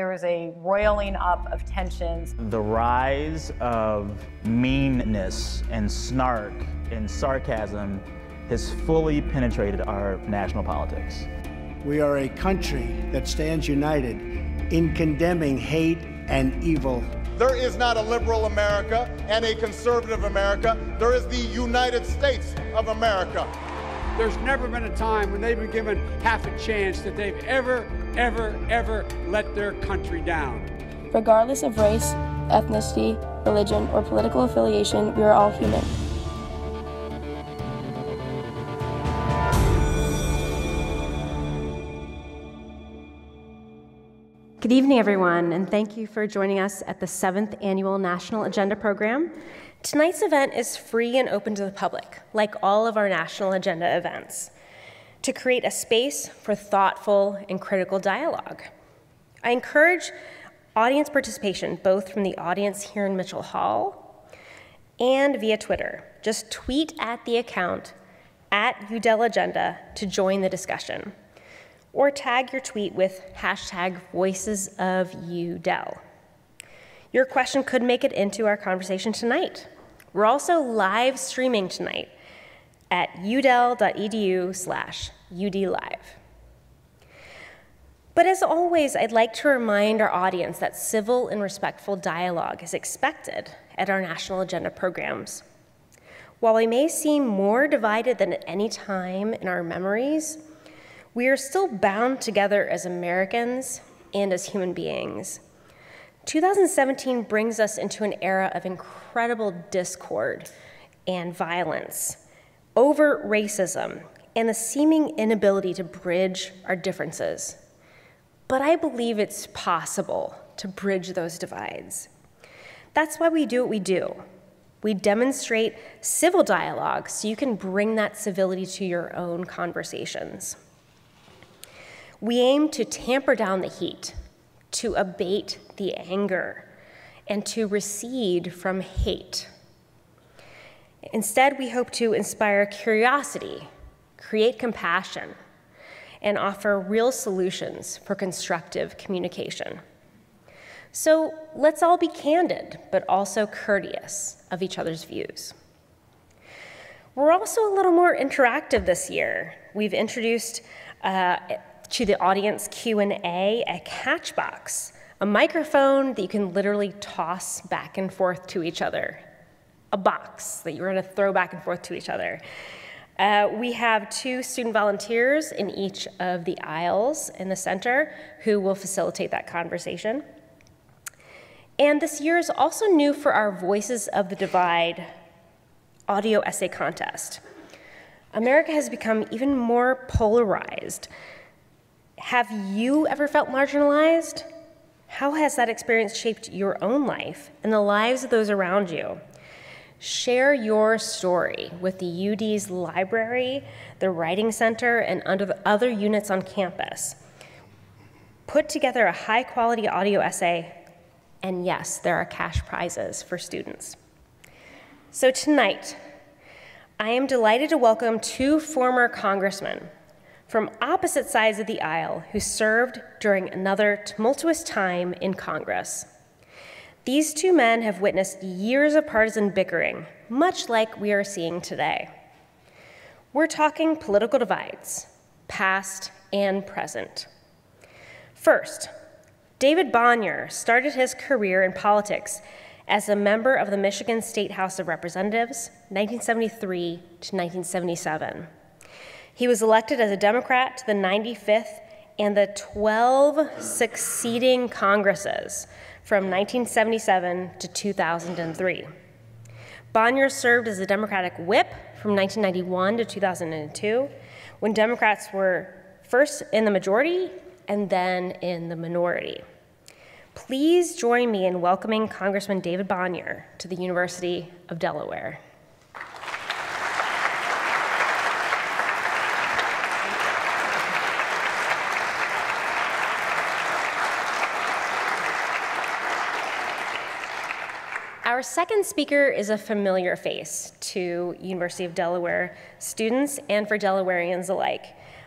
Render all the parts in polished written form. There was a roiling up of tensions. The rise of meanness and snark and sarcasm has fully penetrated our national politics. We are a country that stands united in condemning hate and evil. There is not a liberal America and a conservative America. There is the United States of America. There's never been a time when they've been given half a chance that they've ever let their country down. Regardless of race, ethnicity, religion, or political affiliation, we are all human. Good evening, everyone, and thank you for joining us at the 7th Annual National Agenda Program. Tonight's event is free and open to the public, like all of our National Agenda events, to create a space for thoughtful and critical dialogue. I encourage audience participation, both from the audience here in Mitchell Hall and via Twitter. Just tweet at the account, @UDEL Agenda, to join the discussion, or tag your tweet with #VoicesOfUdell. Your question could make it into our conversation tonight. We're also live streaming tonight at udel.edu/udlive. But as always, I'd like to remind our audience that civil and respectful dialogue is expected at our National Agenda programs. While we may seem more divided than at any time in our memories, we are still bound together as Americans and as human beings. 2017 brings us into an era of incredible discord and violence over racism and the seeming inability to bridge our differences. But I believe it's possible to bridge those divides. That's why we do what we do. We demonstrate civil dialogue so you can bring that civility to your own conversations. We aim to tamper down the heat, to abate the anger, and to recede from hate. Instead, we hope to inspire curiosity, create compassion, and offer real solutions for constructive communication. So let's all be candid, but also courteous of each other's views. We're also a little more interactive this year. We've introduced to the audience Q&A, a catch box, a microphone that you can literally toss back and forth to each other, a box that you're gonna throw back and forth to each other. We have 2 student volunteers in each of the aisles in the center who will facilitate that conversation. And this year is also new for our Voices of the Divide audio essay contest. America has become even more polarized. Have you ever felt marginalized? How has that experience shaped your own life and the lives of those around you? Share your story with the UD's library, the Writing Center, and other units on campus. Put together a high-quality audio essay, and yes, there are cash prizes for students. So tonight, I am delighted to welcome 2 former congressmen from opposite sides of the aisle who served during another tumultuous time in Congress. These 2 men have witnessed years of partisan bickering, much like we are seeing today. We're talking political divides, past and present. First, David Bonior started his career in politics as a member of the Michigan State House of Representatives, 1973 to 1977. He was elected as a Democrat to the 95th and the 12 succeeding Congresses from 1977 to 2003. Bonior served as a Democratic whip from 1991 to 2002, when Democrats were first in the majority and then in the minority. Please join me in welcoming Congressman David Bonior to the University of Delaware. Our second speaker is a familiar face to University of Delaware students and for Delawareans alike.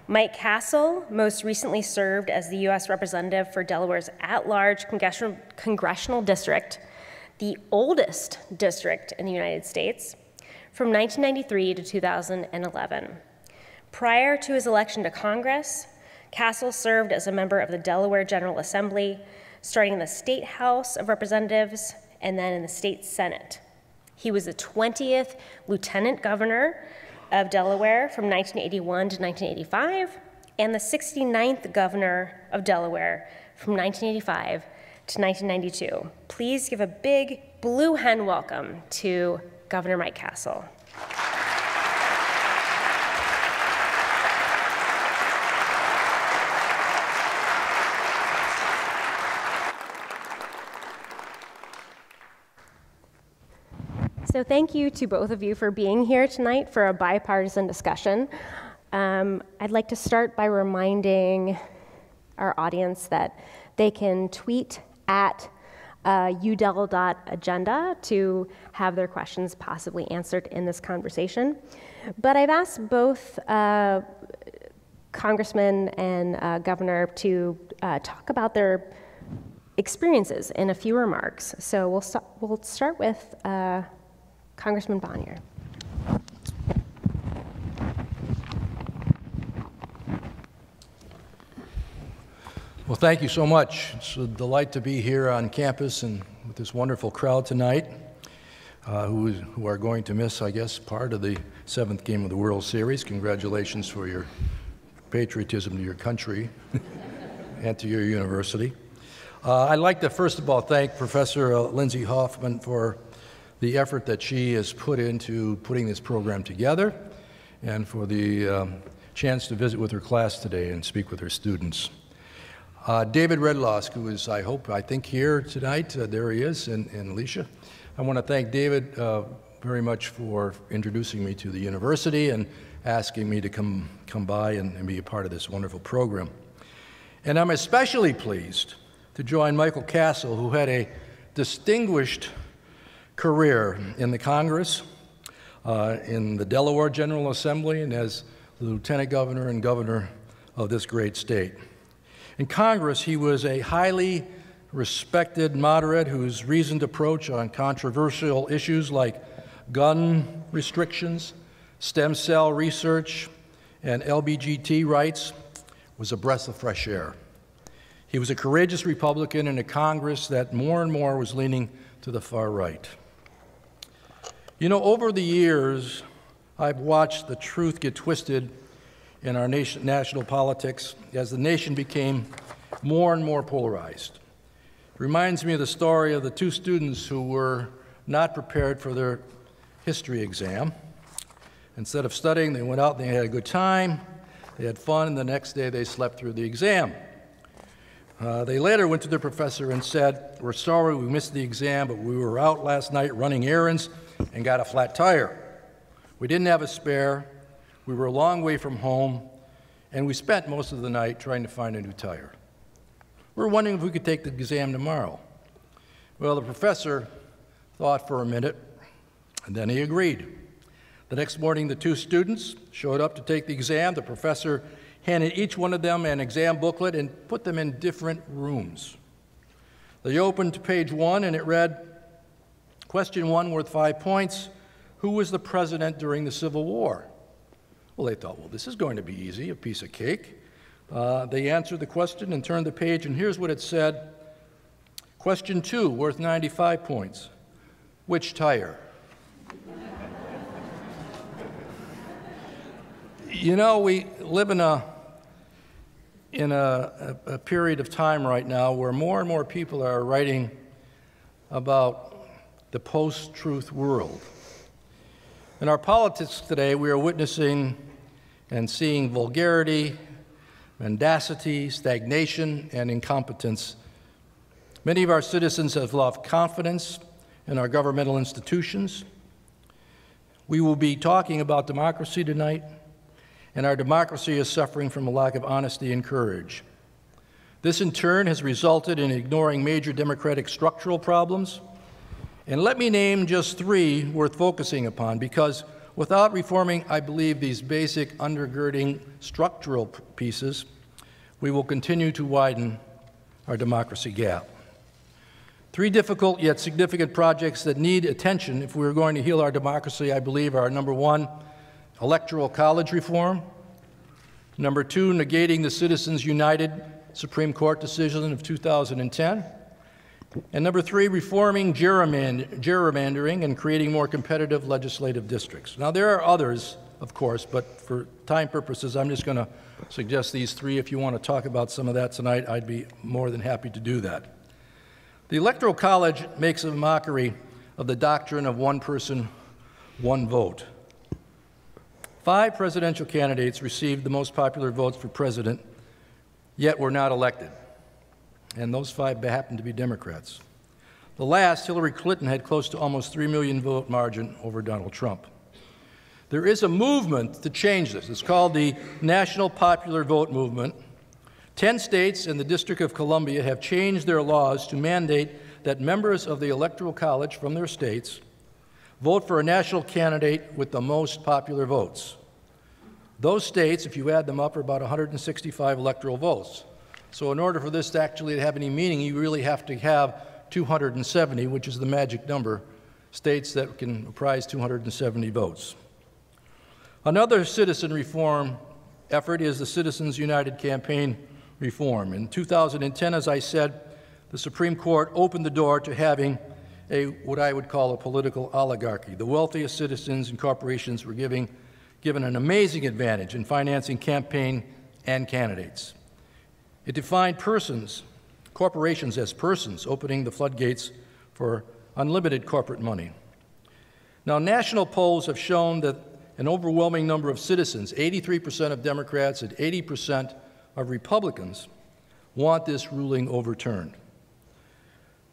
Mike Castle most recently served as the U.S. Representative for Delaware's at-large congressional district, the oldest district in the United States, from 1993 to 2011. Prior to his election to Congress, Castle served as a member of the Delaware General Assembly, starting in the State House of Representatives and then in the State Senate. He was the 20th Lieutenant Governor of Delaware from 1981 to 1985, and the 69th Governor of Delaware from 1985 to 1992. Please give a big blue hen welcome to Governor Mike Castle. So thank you to both of you for being here tonight for a bipartisan discussion. I'd like to start by reminding our audience that they can tweet at udel.agenda to have their questions possibly answered in this conversation. But I've asked both Congressman and Governor to talk about their experiences in a few remarks. So we'll start with Congressman Bonior. Well, thank you so much. It's a delight to be here on campus and with this wonderful crowd tonight, who are going to miss, I guess, part of the 7th game of the World Series. Congratulations for your patriotism to your country and to your university. I'd like to, first of all, thank Professor Lindsey Hoffman for the effort that she has put into putting this program together, and for the chance to visit with her class today and speak with her students. David Redlawsk, who is, I think, here tonight. There he is, and Alicia. I want to thank David very much for introducing me to the university and asking me to come by and be a part of this wonderful program. And I'm especially pleased to join Michael Castle, who had a distinguished career in the Congress, in the Delaware General Assembly, and as the Lieutenant Governor and Governor of this great state. In Congress, he was a highly respected moderate whose reasoned approach on controversial issues like gun restrictions, stem cell research, and LGBT rights was a breath of fresh air. He was a courageous Republican in a Congress that more and more was leaning to the far right. You know, over the years, I've watched the truth get twisted in our national politics as the nation became more and more polarized. It reminds me of the story of the two students who were not prepared for their history exam. Instead of studying, they went out and they had a good time, they had fun, and the next day they slept through the exam. They later went to their professor and said, "We're sorry we missed the exam, but we were out last night running errands and got a flat tire. We didn't have a spare, we were a long way from home, and we spent most of the night trying to find a new tire. We're wondering if we could take the exam tomorrow." Well, the professor thought for a minute, and then he agreed. The next morning, the two students showed up to take the exam. The professor handed each one of them an exam booklet and put them in different rooms. They opened to page 1, and it read, question 1 worth 5 points, who was the president during the Civil War? Well, they thought, well, this is going to be easy, a piece of cake. They answered the question and turned the page, and here's what it said. Question 2 worth 95 points, which tire? You know, we live in a period of time right now where more and more people are writing about the post-truth world. In our politics today, we are witnessing and seeing vulgarity, mendacity, stagnation, and incompetence. Many of our citizens have lost confidence in our governmental institutions. We will be talking about democracy tonight, and our democracy is suffering from a lack of honesty and courage. This, in turn, has resulted in ignoring major democratic structural problems. And let me name just 3 worth focusing upon, because Without reforming, I believe, these basic undergirding structural pieces, we will continue to widen our democracy gap. Three difficult yet significant projects that need attention if we are going to heal our democracy, I believe, are number one, electoral college reform; number two, negating the Citizens United Supreme Court decision of 2010, and number three, reforming gerrymandering and creating more competitive legislative districts. Now, there are others, of course, but for time purposes, I'm just going to suggest these three. If you want to talk about some of that tonight, I'd be more than happy to do that. The Electoral College makes a mockery of the doctrine of one person, one vote. Five presidential candidates received the most popular votes for president, yet were not elected. And those five happened to be Democrats. The last, Hillary Clinton, had close to almost 3 million vote margin over Donald Trump. There is a movement to change this. It's called the National Popular Vote Movement. 10 states and the District of Columbia have changed their laws to mandate that members of the Electoral College from their states vote for a national candidate with the most popular votes. Those states, if you add them up, are about 165 electoral votes. So in order for this to actually have any meaning, you really have to have 270, which is the magic number, states that can comprise 270 votes. Another citizen reform effort is the Citizens United campaign reform. In 2010, as I said, the Supreme Court opened the door to having a, what I would call a political oligarchy. The wealthiest citizens and corporations were given an amazing advantage in financing campaign and candidates. It defined corporations as persons, opening the floodgates for unlimited corporate money. Now, national polls have shown that an overwhelming number of citizens, 83% of Democrats and 80% of Republicans, want this ruling overturned.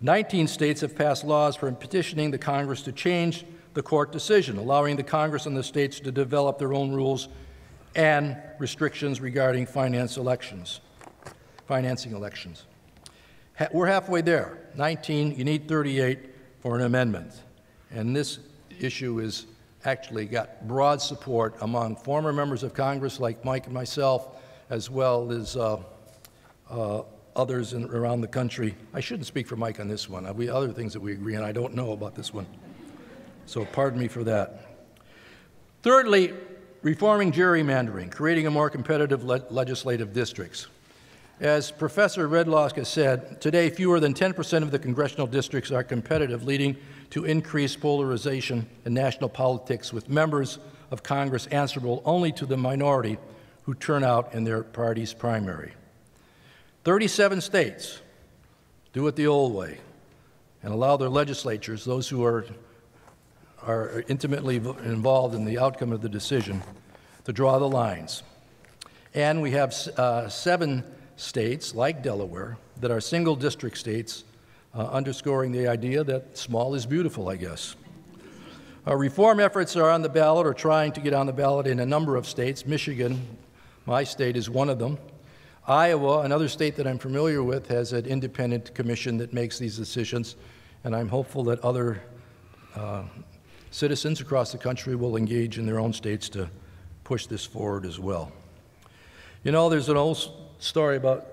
19 states have passed laws for petitioning the Congress to change the court decision, allowing the Congress and the states to develop their own rules and restrictions regarding financing elections. We're halfway there. 19, you need 38 for an amendment. And this issue is actually got broad support among former members of Congress like Mike and myself, as well as others around the country. I shouldn't speak for Mike on this one. We have other things that we agree on. I don't know about this one. So pardon me for that. Thirdly, reforming gerrymandering, creating a more competitive legislative districts. As Professor Redlawsk has said, today fewer than 10% of the congressional districts are competitive, leading to increased polarization in national politics, with members of Congress answerable only to the minority who turn out in their party's primary. 37 states do it the old way and allow their legislatures, those who are intimately involved in the outcome of the decision, to draw the lines. And we have 7 states, like Delaware, that are single district states, underscoring the idea that small is beautiful, I guess. Our reform efforts are on the ballot or trying to get on the ballot in a number of states. Michigan, my state, is one of them. Iowa, another state that I'm familiar with, has an independent commission that makes these decisions, and I'm hopeful that other citizens across the country will engage in their own states to push this forward as well. You know, there's an old story about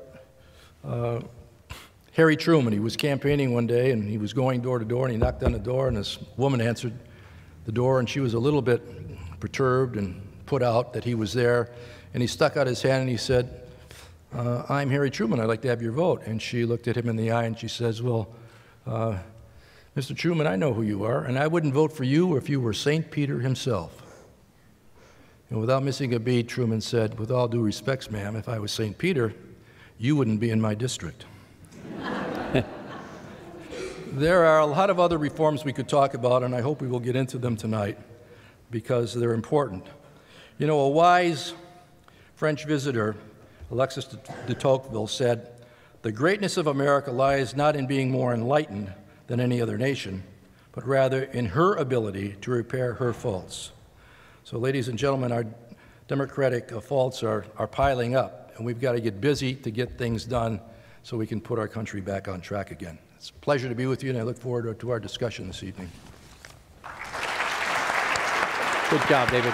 Harry Truman. He was campaigning one day, and he was going door to door, and he knocked on the door, and this woman answered the door, and she was a little bit perturbed and put out that he was there. And he stuck out his hand, and he said, I'm Harry Truman. I'd like to have your vote. And she looked at him in the eye, and she says, well, Mr. Truman, I know who you are, and I wouldn't vote for you if you were St. Peter himself. And without missing a beat, Truman said, with all due respects, ma'am, if I was St. Peter, you wouldn't be in my district. There are a lot of other reforms we could talk about, and I hope we will get into them tonight because they're important. You know, a wise French visitor, Alexis de Tocqueville, said, the greatness of America lies not in being more enlightened than any other nation, but rather in her ability to repair her faults. So, ladies and gentlemen, our democratic faults are piling up, and we've got to get busy to get things done so we can put our country back on track again. It's a pleasure to be with you, and I look forward to our discussion this evening. Good job, David.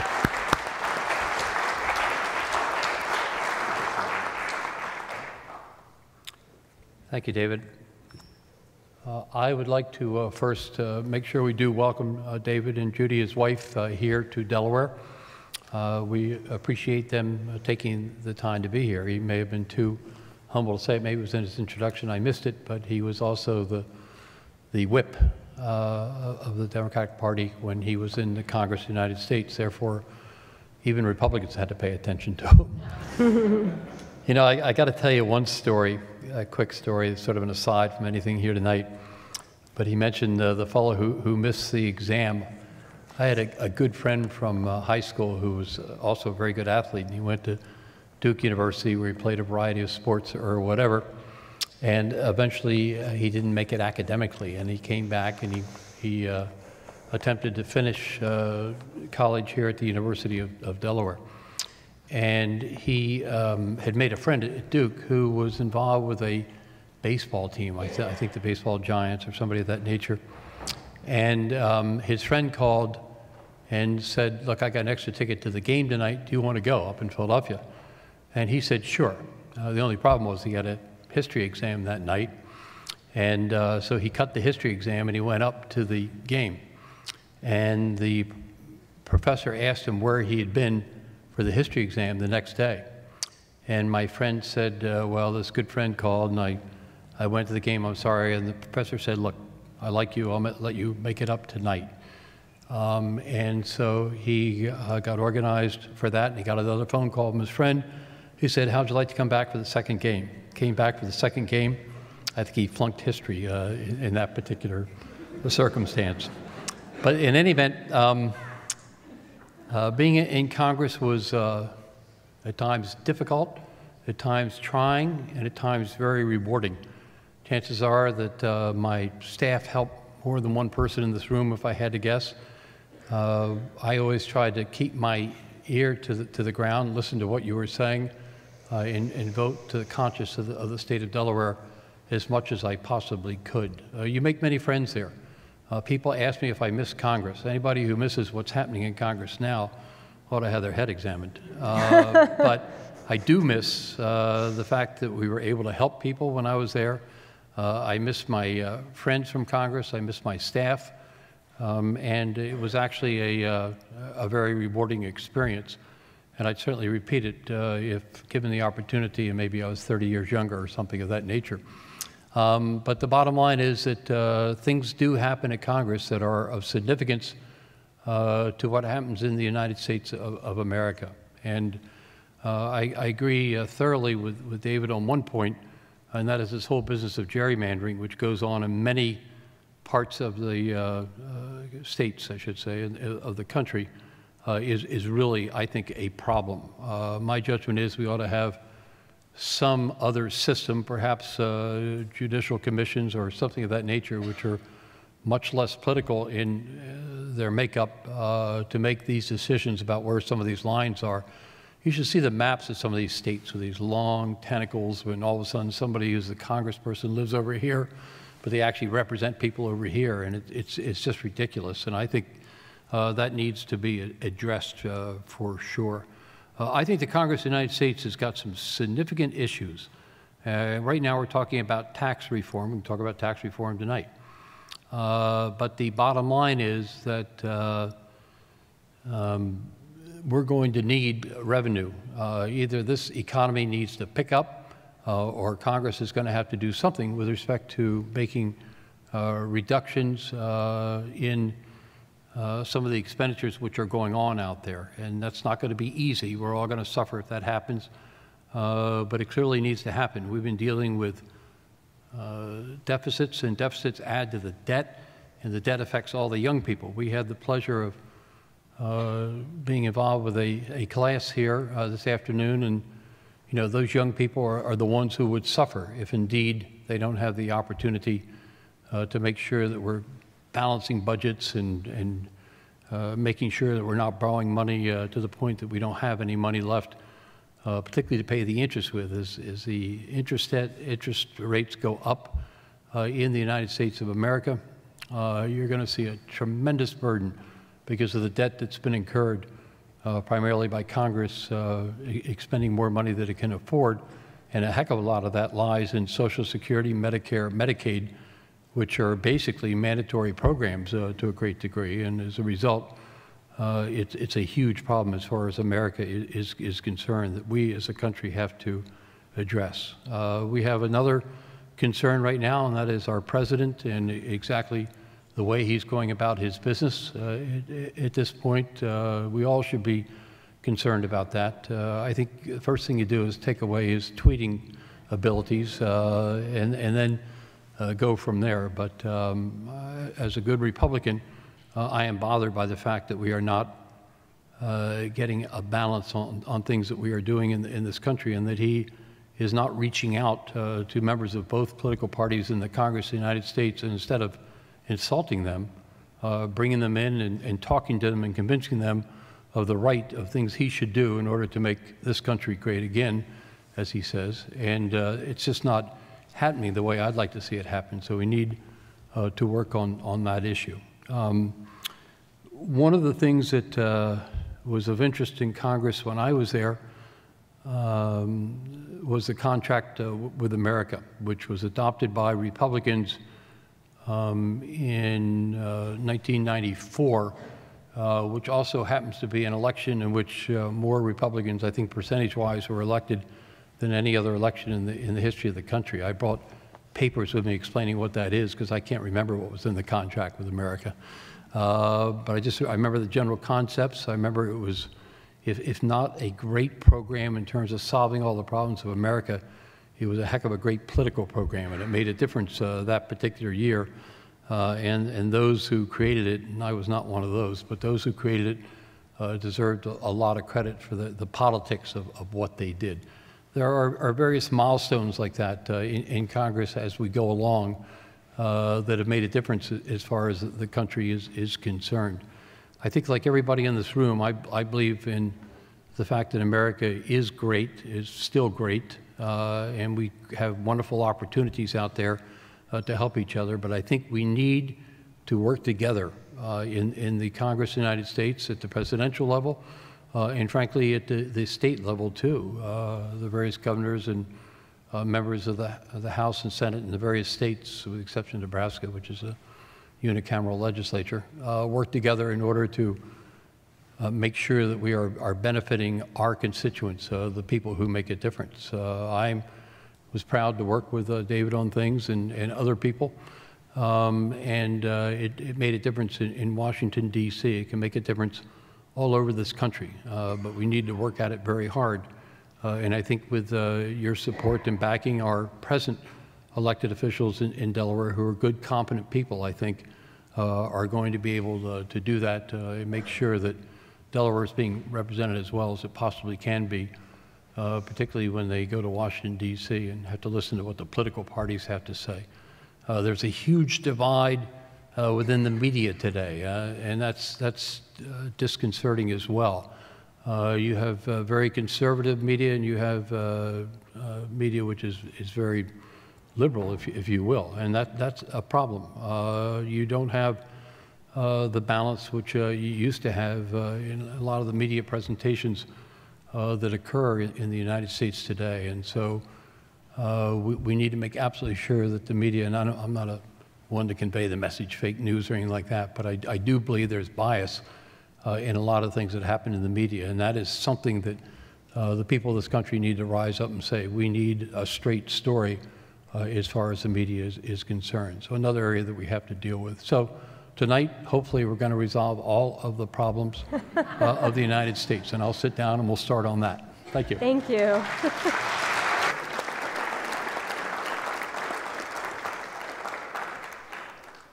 Thank you, David. I would like to first make sure we do welcome David and Judy, his wife, here to Delaware. We appreciate them taking the time to be here. He may have been too humble to say it. Maybe it was in his introduction. I missed it, but he was also the whip of the Democratic Party when he was in the Congress of the United States. Therefore, even Republicans had to pay attention to him. You know, I got to tell you one story, a quick story, sort of an aside from anything here tonight. But he mentioned the fellow who missed the exam. I had a good friend from high school who was also a very good athlete, and he went to Duke University where he played a variety of sports or whatever. And eventually, he didn't make it academically, and he came back and he attempted to finish college here at the University of Delaware. And he had made a friend at Duke who was involved with a baseball team, I think the Baseball Giants or somebody of that nature. And his friend called and said, look, I got an extra ticket to the game tonight. Do you want to go up in Philadelphia? And he said, sure. The only problem was he had a history exam that night. And so he cut the history exam and he went up to the game. And the professor asked him where he had been for the history exam the next day. And my friend said, well, this good friend called and I went to the game, I'm sorry. And the professor said, look, I like you, I'll let you make it up tonight. And so he got organized for that and he got another phone call from his friend who said, how'd you like to come back for the second game? Came back for the second game. I think he flunked history in that particular circumstance. But in any event, being in Congress was at times difficult, at times trying, and at times very rewarding. Chances are that my staff helped more than one person in this room, if I had to guess. I always tried to keep my ear to the ground, listen to what you were saying, and vote to the conscience of the state of Delaware as much as I possibly could. You make many friends there. People ask me if I miss Congress. Anybody who misses what's happening in Congress now ought to have their head examined. But I do miss the fact that we were able to help people when I was there. I miss my friends from Congress. I miss my staff. And it was actually a very rewarding experience. And I'd certainly repeat it if given the opportunity, and maybe I was 30 years younger or something of that nature. But the bottom line is that things do happen at Congress that are of significance to what happens in the United States of America. And I agree thoroughly with David on one point, and that is this whole business of gerrymandering, which goes on in many parts of the states, I should say, of the country, is really, I think, a problem. My judgment is we ought to have some other system, perhaps judicial commissions or something of that nature, which are much less political in their makeup to make these decisions about where some of these lines are. You should see the maps of some of these states with these long tentacles when all of a sudden somebody who's the congressperson lives over here, but they actually represent people over here, and it's just ridiculous. And I think that needs to be addressed for sure. I think the Congress of the United States has got some significant issues. Right now we're talking about tax reform. We can talk about tax reform tonight. But the bottom line is that we're going to need revenue. Either this economy needs to pick up or Congress is going to have to do something with respect to making reductions in some of the expenditures which are going on out there. And that's not going to be easy. We're all going to suffer if that happens. But it clearly needs to happen. We've been dealing with deficits, and deficits add to the debt, and the debt affects all the young people. We had the pleasure of being involved with a class here this afternoon, and you know, those young people are the ones who would suffer if indeed they don't have the opportunity to make sure that we're balancing budgets and making sure that we're not borrowing money to the point that we don't have any money left, particularly to pay the interest with. As the interest rates go up in the United States of America, you're going to see a tremendous burden because of the debt that's been incurred primarily by Congress expending more money than it can afford. And a heck of a lot of that lies in Social Security, Medicare, Medicaid, which are basically mandatory programs to a great degree. And as a result, it's a huge problem as far as America is concerned that we as a country have to address. We have another concern right now, and that is our president and exactly the way he's going about his business at this point. We all should be concerned about that. I think the first thing you do is take away his tweeting abilities and then go from there. But as a good Republican, I am bothered by the fact that we are not getting a balance on things that we are doing in this country, and that he is not reaching out to members of both political parties in the Congress of the United States, and instead of insulting them, bringing them in and talking to them and convincing them of the right of things he should do in order to make this country great again, as he says. And it's just not happening the way I'd like to see it happen. So we need to work on that issue. One of the things that was of interest in Congress when I was there was the Contract with America, which was adopted by Republicans in 1994, which also happens to be an election in which more Republicans, I think percentage-wise, were elected than any other election in the history of the country. I brought papers with me explaining what that is, because I can't remember what was in the Contract with America. But I remember the general concepts. I remember it was, if not a great program in terms of solving all the problems of America, it was a heck of a great political program, and it made a difference that particular year. And those who created it, and I was not one of those, but those who created it deserved a lot of credit for the politics of what they did. There are various milestones like that in Congress as we go along that have made a difference as far as the country is concerned. I think, like everybody in this room, I believe in the fact that America is great, is still great, and we have wonderful opportunities out there to help each other. But I think we need to work together in the Congress of the United States, at the presidential level, and frankly, at the state level, too. The various governors and members of the House and Senate in the various states, with the exception of Nebraska, which is a unicameral legislature, work together in order to make sure that we are benefiting our constituents, the people who make a difference. I was proud to work with David on things and other people, and it made a difference in Washington, D.C. It can make a difference all over this country, but we need to work at it very hard. And I think with your support and backing, our present elected officials in Delaware, who are good, competent people, I think, are going to be able to do that and make sure that Delaware is being represented as well as it possibly can be, particularly when they go to Washington, D.C. and have to listen to what the political parties have to say. There's a huge divide within the media today, and that's disconcerting as well. You have very conservative media, and you have media which is very liberal, if you will, and that's a problem. You don't have the balance which you used to have in a lot of the media presentations that occur in the United States today. And so we need to make absolutely sure that the media, and I'm not one to convey the message, fake news or anything like that, but I do believe there's bias in a lot of things that happen in the media, and that is something that the people of this country need to rise up and say, we need a straight story as far as the media is concerned. So another area that we have to deal with. So tonight, hopefully, we're going to resolve all of the problems of the United States, and I'll sit down and we'll start on that. Thank you. Thank you.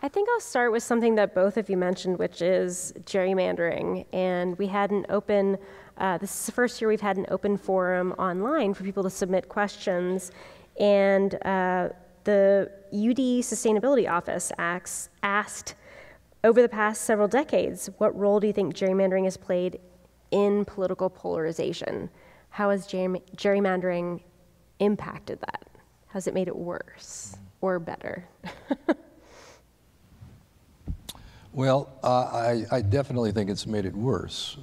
I think I'll start with something that both of you mentioned, which is gerrymandering. And we had an open, this is the first year we've had an open forum online for people to submit questions. And the UD Sustainability Office asked, over the past several decades, what role do you think gerrymandering has played in political polarization? How has gerrymandering impacted that? Has it made it worse or better? Well, I definitely think it's made it worse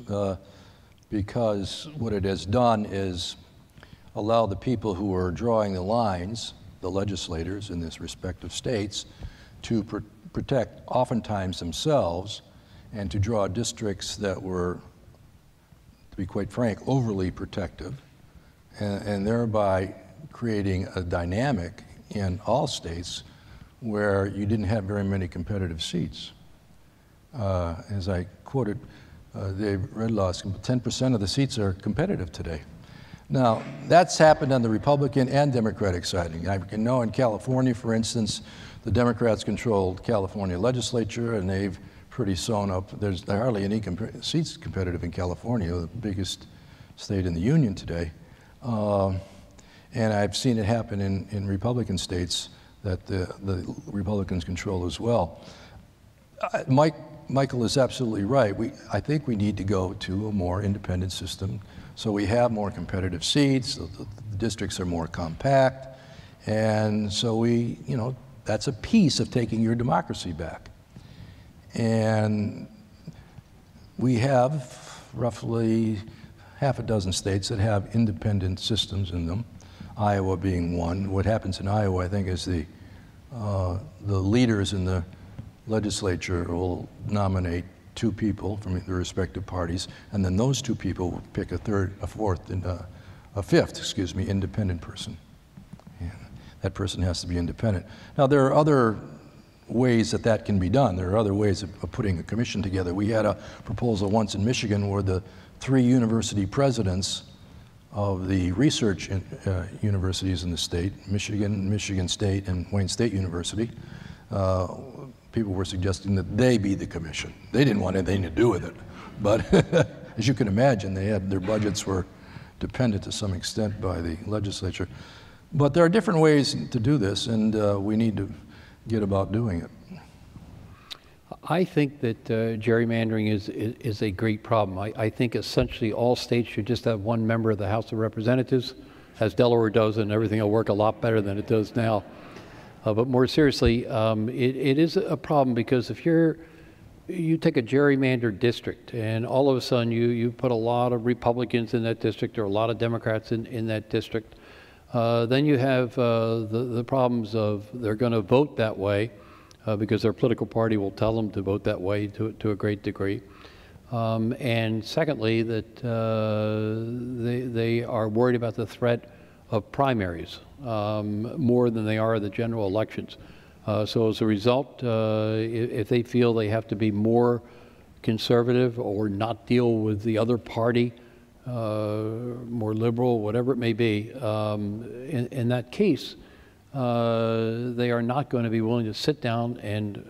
because what it has done is allow the people who are drawing the lines, the legislators in this respective states, to protect oftentimes themselves and to draw districts that were, to be quite frank, overly protective, and thereby creating a dynamic in all states where you didn't have very many competitive seats. As I quoted David Redlawsk, 10% of the seats are competitive today. Now, that's happened on the Republican and Democratic side. I know in California, for instance, the Democrats controlled California legislature, and they've pretty sewn up. There's hardly any seats competitive in California, the biggest state in the union today. And I've seen it happen in Republican states that the Republicans control as well. Michael is absolutely right. I think we need to go to a more independent system so we have more competitive seats, so the districts are more compact, and so we, you know, that's a piece of taking your democracy back. And we have roughly half a dozen states that have independent systems in them, Iowa being one. What happens in Iowa, I think, is the leaders in the legislature will nominate two people from their respective parties, and then those two people will pick a third, a fourth, and a fifth, excuse me, independent person. And that person has to be independent. Now, there are other ways that that can be done. There are other ways of putting a commission together. We had a proposal once in Michigan where the three university presidents of the research universities in the state, Michigan, Michigan State, and Wayne State University, people were suggesting that they be the commission. They didn't want anything to do with it. But as you can imagine, they had, their budgets were dependent to some extent by the legislature. But there are different ways to do this, and we need to get about doing it. I think that gerrymandering is a great problem. I think essentially all states should just have one member of the House of Representatives, as Delaware does, and everything will work a lot better than it does now. But more seriously, it is a problem because if you take a gerrymandered district and all of a sudden you put a lot of Republicans in that district or a lot of Democrats in that district, then you have the problems of they're going to vote that way because their political party will tell them to vote that way to a great degree. And secondly, that they are worried about the threat of primaries more than they are the general elections. So as a result, if they feel they have to be more conservative or not deal with the other party, more liberal, whatever it may be, in that case, they are not going to be willing to sit down and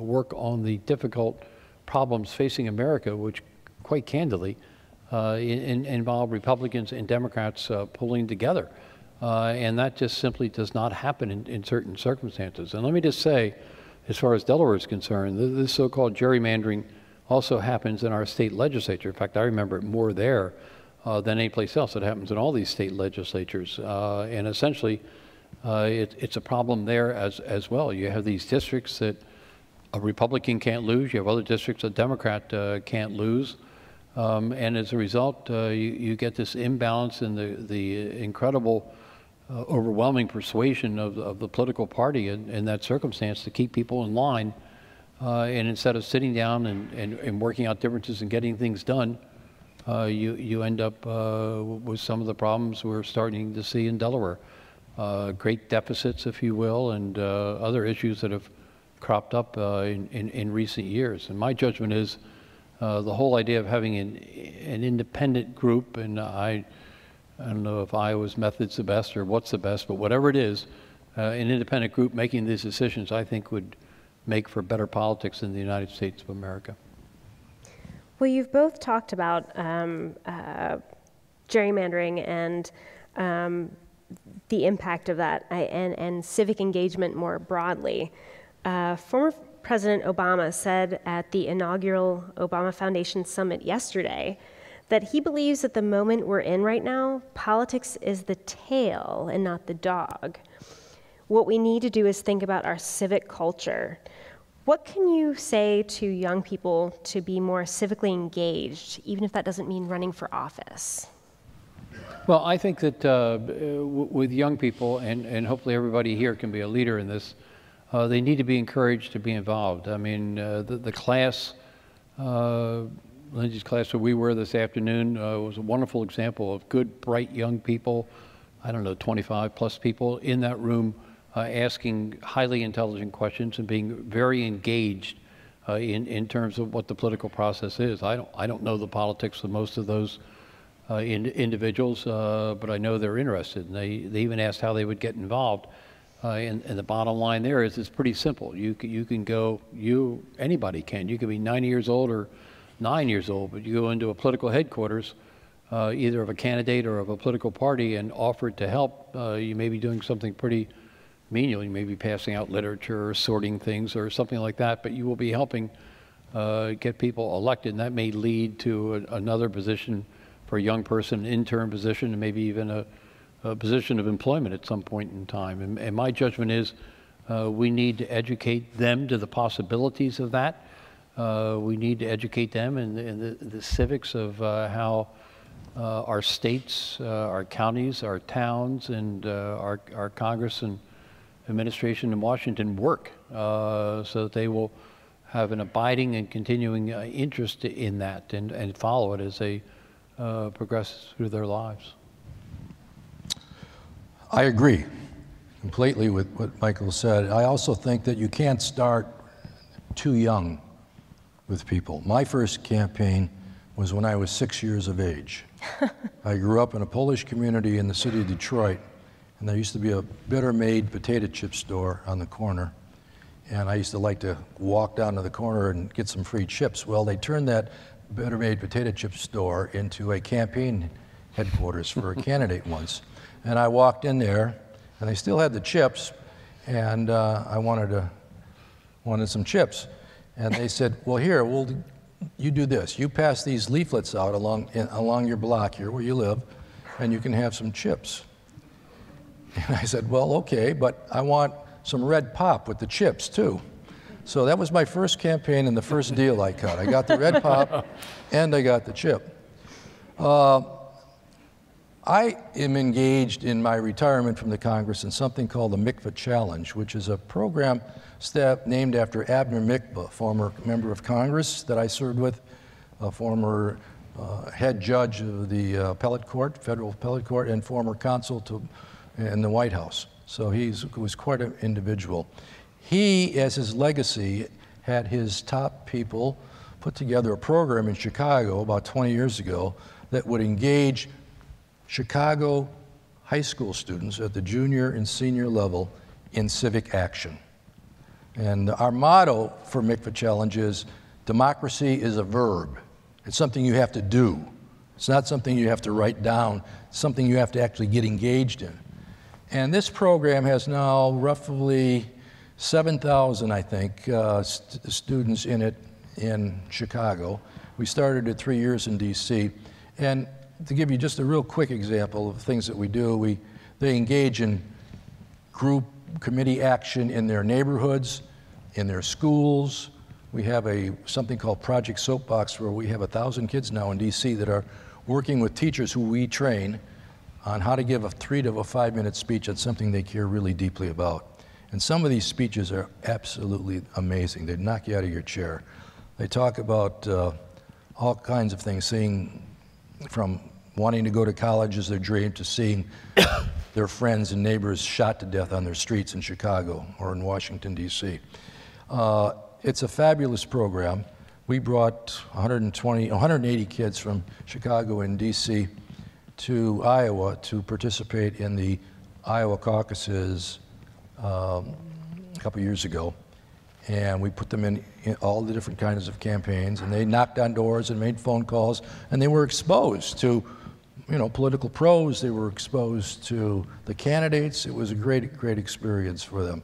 work on the difficult problems facing America, which quite candidly involve Republicans and Democrats pulling together. And that just simply does not happen in certain circumstances. And let me just say, as far as Delaware is concerned, this so-called gerrymandering also happens in our state legislature. In fact, I remember it more there than any place else. It happens in all these state legislatures. And essentially, it's a problem there as well. You have these districts that a Republican can't lose. You have other districts a Democrat can't lose. And as a result, you get this imbalance in the incredible overwhelming persuasion of the political party in that circumstance to keep people in line, and instead of sitting down and working out differences and getting things done, you end up with some of the problems we're starting to see in Delaware. Great deficits, if you will, and other issues that have cropped up in recent years. And my judgment is the whole idea of having an independent group, and I don't know if Iowa's method's the best or what's the best, but whatever it is, an independent group making these decisions, I think, would make for better politics in the United States of America. Well, you've both talked about gerrymandering and the impact of that and civic engagement more broadly. Former President Obama said at the inaugural Obama Foundation Summit yesterday that he believes that the moment we're in right now, politics is the tail and not the dog. What we need to do is think about our civic culture. What can you say to young people to be more civically engaged, even if that doesn't mean running for office? Well, I think that with young people, and hopefully everybody here can be a leader in this, they need to be encouraged to be involved. I mean, the class, Lindsay's class where we were this afternoon, was a wonderful example of good, bright young people, I don't know, 25 plus people in that room, asking highly intelligent questions and being very engaged in terms of what the political process is. I don't know the politics of most of those individuals, but I know they're interested. And they even asked how they would get involved. And the bottom line there is it's pretty simple. Anybody can be 90 years old or 9 years old, but you go into a political headquarters, either of a candidate or of a political party, and offer to help. You may be doing something pretty menial. You may be passing out literature or sorting things or something like that, but you will be helping get people elected, and that may lead to another position for a young person, an intern position, and maybe even a position of employment at some point in time. And my judgment is we need to educate them to the possibilities of that. We need to educate them in the civics of how our states, our counties, our towns, and our Congress and administration in Washington work, so that they will have an abiding and continuing interest in that and follow it as they progress through their lives. I agree completely with what Michael said. I also think that you can't start too young with people. My first campaign was when I was 6 years of age. I grew up in a Polish community in the city of Detroit. And there used to be a better-made potato chip store on the corner. And I used to like to walk down to the corner and get some free chips. Well, they turned that better-made potato chip store into a campaign headquarters for a candidate once. And I walked in there, and they still had the chips, and I wanted some chips. And they said, well, here, you do this. You pass these leaflets out along your block here where you live, and you can have some chips. And I said, well, okay, but I want some red pop with the chips, too. So that was my first campaign and the first deal I cut. I got the red pop and I got the chip. I am engaged in my retirement from the Congress in something called the Mikva Challenge, which is a program named after Abner Mikva, former member of Congress that I served with, a former head judge of the appellate court, federal appellate court, and former consul to in the White House. So he was quite an individual. He, as his legacy, had his top people put together a program in Chicago about 20 years ago that would engage Chicago high school students at the junior and senior level in civic action. And our motto for Mikva Challenge is, democracy is a verb. It's something you have to do. It's not something you have to write down. It's something you have to actually get engaged in. And this program has now roughly 7,000, I think, students in it in Chicago. We started it 3 years in D.C. And to give you just a real quick example of things that we do, they engage in group committee action in their neighborhoods, in their schools. We have something called Project Soapbox, where we have 1,000 kids now in D.C. that are working with teachers who we train on how to give a 3 to a 5-minute speech on something they care really deeply about. And some of these speeches are absolutely amazing. They knock you out of your chair. They talk about all kinds of things, seeing from wanting to go to college as their dream to seeing their friends and neighbors shot to death on their streets in Chicago or in Washington, D.C. It's a fabulous program. We brought 180 kids from Chicago and D.C. to Iowa to participate in the Iowa caucuses a couple years ago. And we put them in all the different kinds of campaigns, and they knocked on doors and made phone calls, and they were exposed to, political pros. They were exposed to the candidates. It was a great, great experience for them.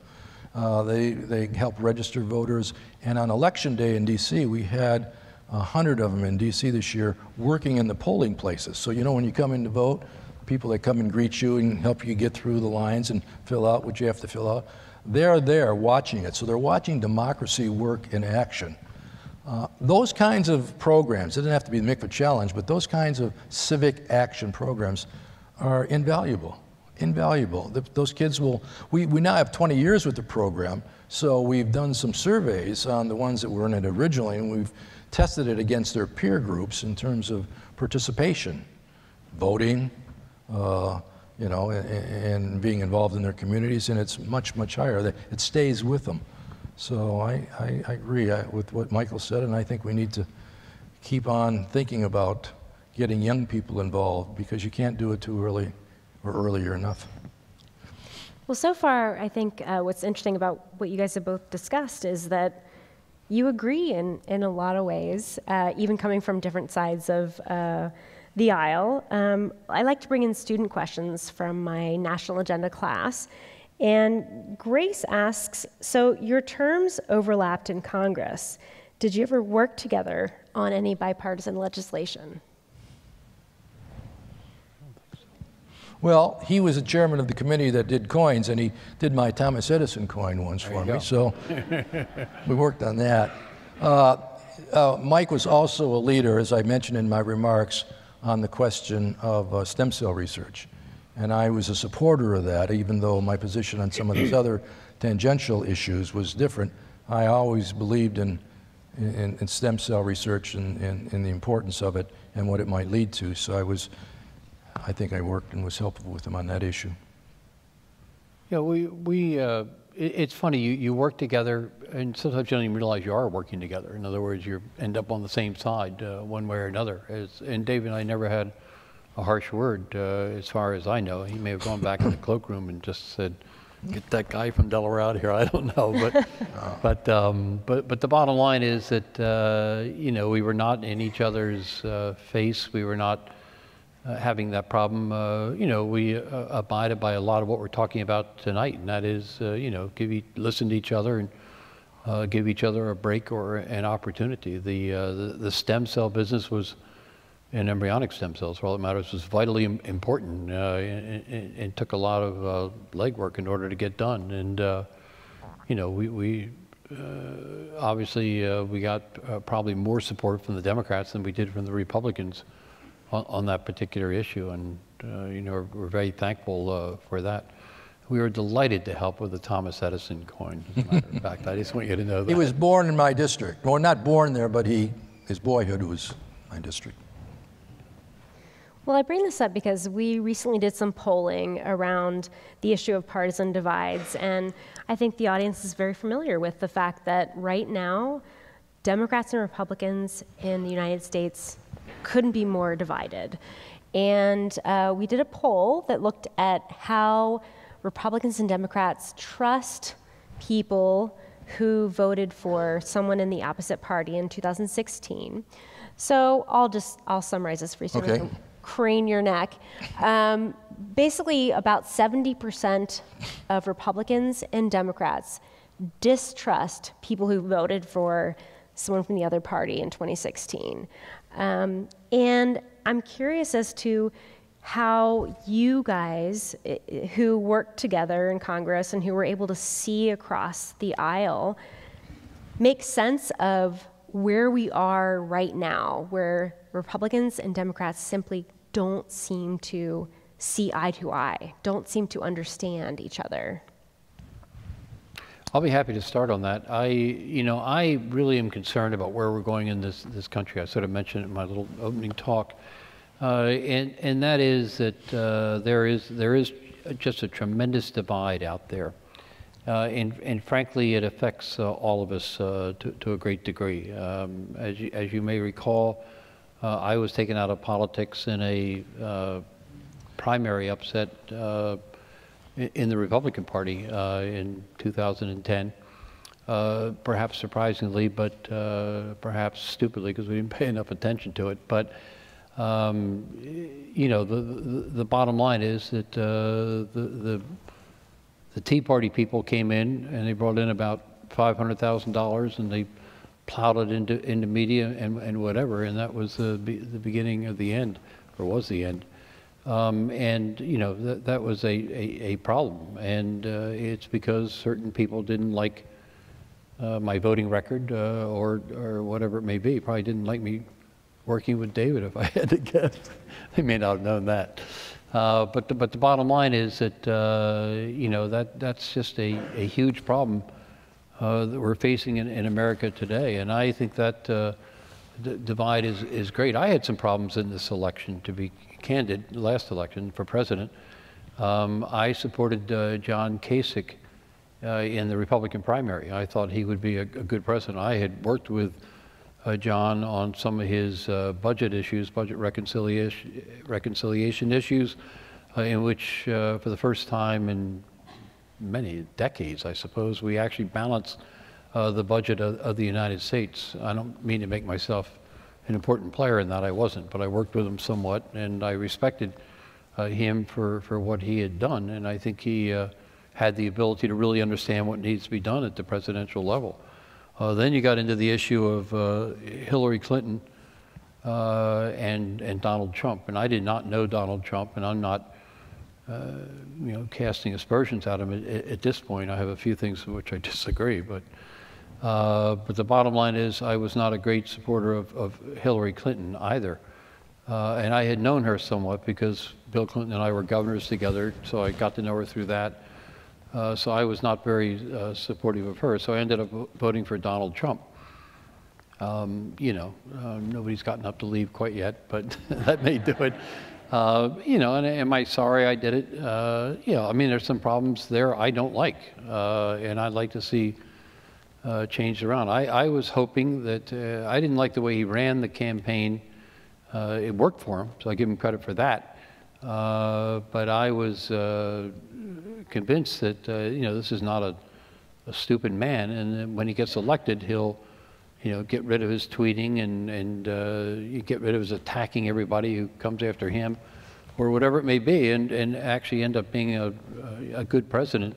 They helped register voters. And on election day in D.C., we had 100 of them in D.C. this year working in the polling places. So when you come in to vote, people that come and greet you and help you get through the lines and fill out what you have to fill out, They're there watching it. So they're watching democracy work in action. Those kinds of programs, it doesn't have to be the Mikva Challenge, but those kinds of civic action programs are invaluable, invaluable. Those kids will, we now have 20 years with the program, so we've done some surveys on the ones that were in it originally, and we've tested it against their peer groups in terms of participation, voting, you know, and being involved in their communities, and it's much, much higher. It stays with them. So I agree with what Michael said, and I think we need to keep on thinking about getting young people involved, because you can't do it too early or earlier enough. Well, so far, I think what's interesting about what you guys have both discussed is that you agree in a lot of ways, even coming from different sides of the aisle. I like to bring in student questions from my National Agenda class. And Grace asks, so your terms overlapped in Congress. Did you ever work together on any bipartisan legislation? Well, he was the chairman of the committee that did coins, and he did my Thomas Edison coin once for me, so we worked on that. Mike was also a leader, as I mentioned in my remarks, on the question of stem cell research. And I was a supporter of that, even though my position on some of these other tangential issues was different. I always believed in stem cell research and the importance of it and what it might lead to. So I think I worked and was helpful with them on that issue. Yeah, it's funny, you work together, and sometimes you don't even realize you are working together. In other words, you end up on the same side one way or another. And David and I never had a harsh word, as far as I know. He may have gone back in the cloakroom and just said, "Get that guy from Delaware out here." I don't know, but but the bottom line is that you know, we were not in each other's face. We were not having that problem. You know, we abided by a lot of what we're talking about tonight, and that is, you know, listen to each other and give each other a break or an opportunity. The stem cell business was. And embryonic stem cells, for all that matters, was vitally important and took a lot of legwork in order to get done. And you know, we obviously we got probably more support from the Democrats than we did from the Republicans on that particular issue. And you know, we're very thankful for that. We were delighted to help with the Thomas Edison coin. As a matter of fact, I just want you to know that he was born in my district. Well, not born there, but his boyhood was my district. Well, I bring this up because we recently did some polling around the issue of partisan divides, and I think the audience is very familiar with the fact that right now, Democrats and Republicans in the United States couldn't be more divided. And we did a poll that looked at how Republicans and Democrats trust people who voted for someone in the opposite party in 2016. So I'll summarize this for you. Okay. Crane your neck. Basically, about 70% of Republicans and Democrats distrust people who voted for someone from the other party in 2016. And I'm curious as to how you guys who worked together in Congress and who were able to see across the aisle make sense of where we are right now, where Republicans and Democrats simply don't seem to see eye to eye, don't seem to understand each other. I'll be happy to start on that. You know, I really am concerned about where we're going in this country. I sort of mentioned it in my little opening talk, and that is that there is just a tremendous divide out there, and frankly, it affects all of us to a great degree. As you may recall. I was taken out of politics in a primary upset in the Republican Party in 2010, perhaps surprisingly, but perhaps stupidly, because we didn't pay enough attention to it. But you know, the bottom line is that the Tea Party people came in and they brought in about $500,000, and they plowed it into media and whatever, and that was the beginning of the end, or was the end. And you know, that was a problem, and it's because certain people didn't like my voting record or whatever it may be. Probably didn't like me working with David, if I had to guess. They may not have known that. But the bottom line is that you know, that's just a huge problem that we're facing in America today, and I think that divide is great. I had some problems in this election, to be candid, last election for president. I supported John Kasich in the Republican primary. I thought he would be a good president. I had worked with John on some of his budget issues, budget reconciliation issues, in which for the first time in many decades, I suppose, we actually balanced the budget of the United States. I don't mean to make myself an important player in that, I wasn't, but I worked with him somewhat, and I respected him for what he had done, and I think he had the ability to really understand what needs to be done at the presidential level. Then you got into the issue of Hillary Clinton and Donald Trump, and I did not know Donald Trump, and I'm not you know, casting aspersions at him at this point. I have a few things in which I disagree, but the bottom line is I was not a great supporter of Hillary Clinton either. And I had known her somewhat because Bill Clinton and I were governors together, so I got to know her through that. So I was not very supportive of her, so I ended up voting for Donald Trump. You know, nobody's gotten up to leave quite yet, but that may do it. You know, and am I sorry I did it? You know, I mean, there's some problems there I don't like, and I'd like to see changed around. I was hoping that I didn't like the way he ran the campaign. It worked for him, so I give him credit for that. But I was convinced that you know, this is not a stupid man, and when he gets elected, he'll, you know, get rid of his tweeting and get rid of his attacking everybody who comes after him, or whatever it may be, and actually end up being a good president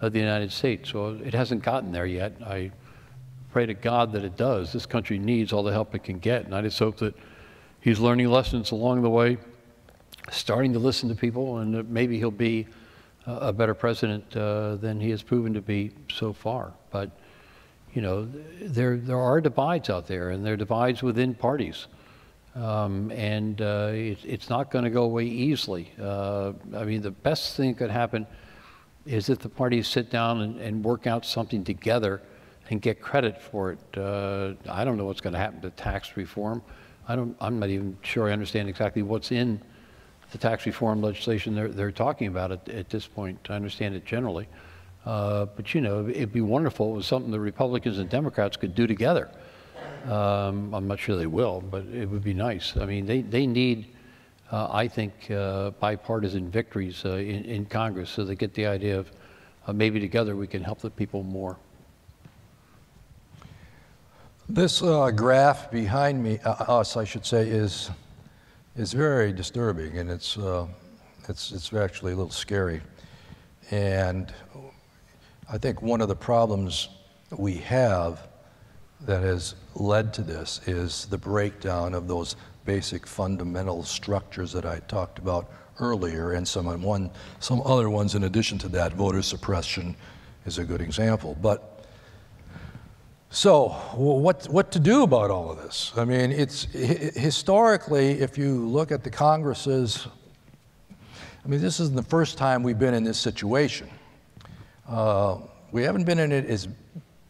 of the United States. So it hasn't gotten there yet. I pray to God that it does. This country needs all the help it can get, and I just hope that he's learning lessons along the way, starting to listen to people, and that maybe he'll be a better president than he has proven to be so far. But you know, there are divides out there, and there are divides within parties, and it's not going to go away easily. I mean, the best thing that could happen is that the parties sit down and work out something together and get credit for it. I don't know what's going to happen to tax reform. I'm not even sure I understand exactly what's in the tax reform legislation they're talking about at this point. I understand it generally. But you know, it'd be wonderful if it was something the Republicans and Democrats could do together. I'm not sure they will, but it would be nice. I mean, they need, I think, bipartisan victories in Congress, so they get the idea of maybe together we can help the people more. This graph behind me, us, I should say, is very disturbing, and it's actually a little scary. And I think one of the problems we have that has led to this is the breakdown of those basic fundamental structures that I talked about earlier, and some other ones in addition to that. Voter suppression is a good example. But so what to do about all of this? I mean, it's historically, if you look at the Congresses, I mean, this isn't the first time we've been in this situation. We haven't been in it as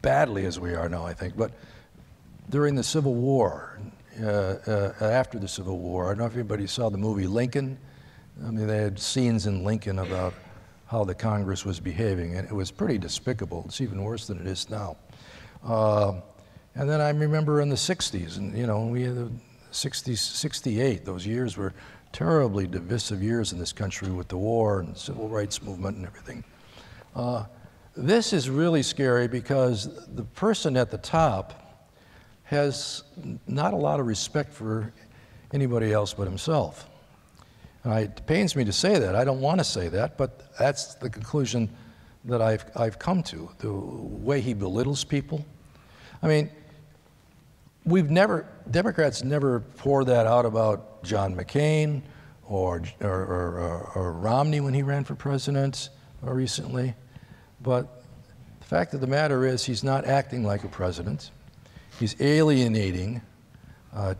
badly as we are now, I think, but during the Civil War, after the Civil War. I don't know if everybody saw the movie Lincoln. I mean, they had scenes in Lincoln about how the Congress was behaving, and it was pretty despicable. It's even worse than it is now. And then I remember in the 60s, and you know, we had the 60s, 68, those years were terribly divisive years in this country with the war and the civil rights movement and everything. This is really scary because the person at the top has not a lot of respect for anybody else but himself. And it pains me to say that. I don't want to say that, but that's the conclusion that I've come to, the way he belittles people. I mean, Democrats never pour that out about John McCain or Romney when he ran for president recently. But the fact of the matter is he's not acting like a president. He's alienating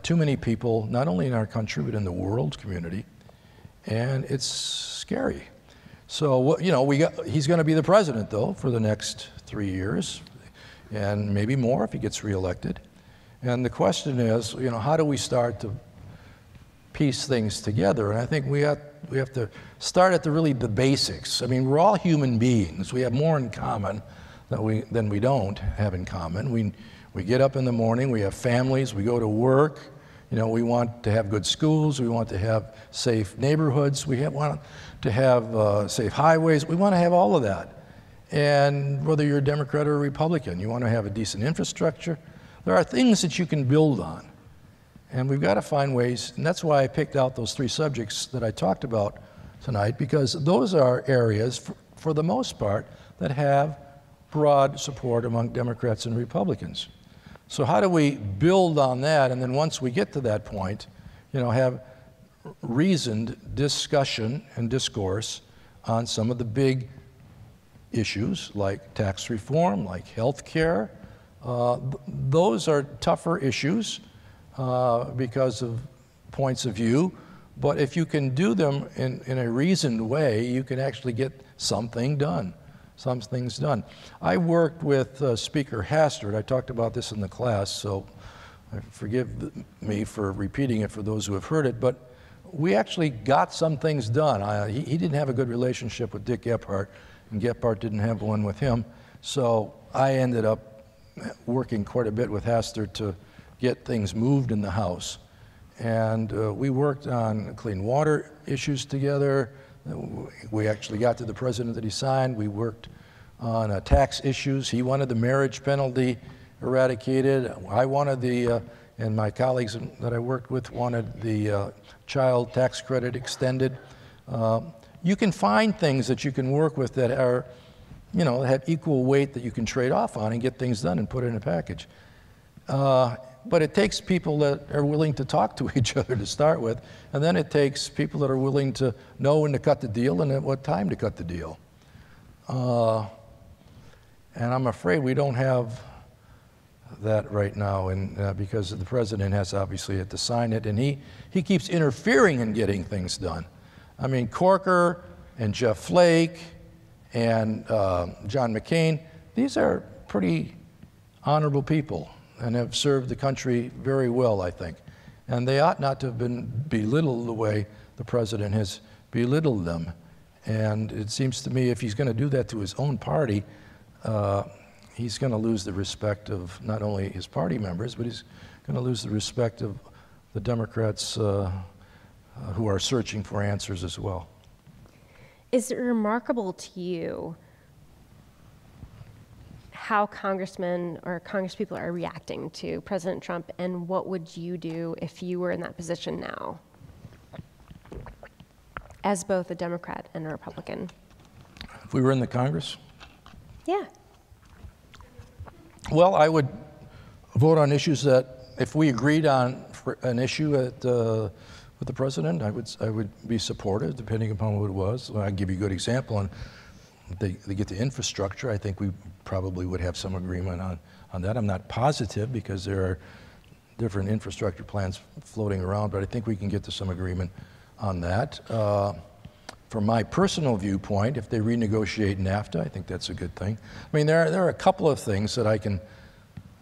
too many people, not only in our country, but in the world community. And it's scary. So, you know, he's going to be the president, though, for the next 3 years, and maybe more if he gets reelected. And the question is, you know, how do we start to piece things together? And I think we have to start at the really the basics. I mean, we're all human beings. We have more in common than we don't have in common. We get up in the morning. We have families. We go to work. You know, we want to have good schools. We want to have safe neighborhoods. We want to have safe highways. We want to have all of that. And whether you're a Democrat or a Republican, you want to have a decent infrastructure. There are things that you can build on. And we've got to find ways, and that's why I picked out those three subjects that I talked about tonight, because those are areas, for the most part, that have broad support among Democrats and Republicans. So how do we build on that, and then once we get to that point, you know, have reasoned discussion and discourse on some of the big issues like tax reform, like health care. Those are tougher issues because of points of view, but if you can do them in a reasoned way, you can actually get something done. Some things done. I worked with Speaker Hastert. I talked about this in the class, so forgive me for repeating it for those who have heard it, but we actually got some things done. He didn't have a good relationship with Dick Gephardt, and Gephardt didn't have one with him, so I ended up working quite a bit with Hastert to get things moved in the House. And we worked on clean water issues together. We actually got to the president that he signed. We worked on tax issues. He wanted the marriage penalty eradicated. I wanted the, and my colleagues that I worked with wanted the child tax credit extended. You can find things that you can work with that are, you know, have equal weight that you can trade off on and get things done and put in a package. But it takes people that are willing to talk to each other to start with, and then it takes people that are willing to know when to cut the deal and at what time to cut the deal. And I'm afraid we don't have that right now, and because the president has obviously had to sign it, and he keeps interfering in getting things done. I mean, Corker and Jeff Flake and John McCain, these are pretty honorable people and have served the country very well, I think. And they ought not to have been belittled the way the president has belittled them. And it seems to me if he's going to do that to his own party, he's going to lose the respect of not only his party members, but he's going to lose the respect of the Democrats who are searching for answers as well. Is it remarkable to you how congressmen or congresspeople are reacting to President Trump, and what would you do if you were in that position now, as both a Democrat and a Republican? If we were in the Congress? Yeah. Well, I would vote on issues that, if we agreed on an issue with the president, I would be supportive, depending upon what it was. I'll give you a good example. And they get the infrastructure. I think we probably would have some agreement on that. I'm not positive because there are different infrastructure plans floating around, but I think we can get to some agreement on that. From my personal viewpoint, if they renegotiate NAFTA, I think that's a good thing. I mean, there are a couple of things that I can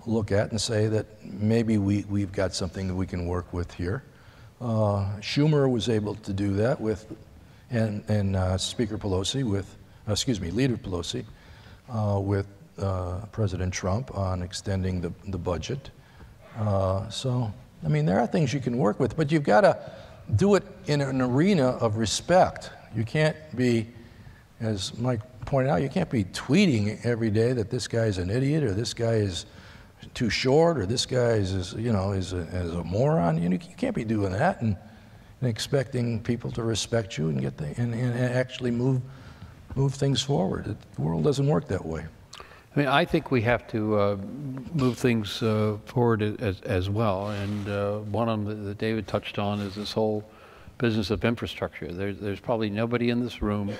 look at and say that maybe we've got something that we can work with here. Schumer was able to do that with, and Speaker Pelosi with, excuse me, Leader Pelosi, with President Trump on extending the budget. So, I mean, there are things you can work with, but you've got to do it in an arena of respect. You can't be, as Mike pointed out, you can't be tweeting every day that this guy is an idiot, or this guy is too short, or this guy is you know, is a moron. You can't be doing that and expecting people to respect you and get and actually move things forward. The world doesn't work that way. I mean, I think we have to move things forward as well. And one of them that David touched on is this whole business of infrastructure. There's probably nobody in this room, there's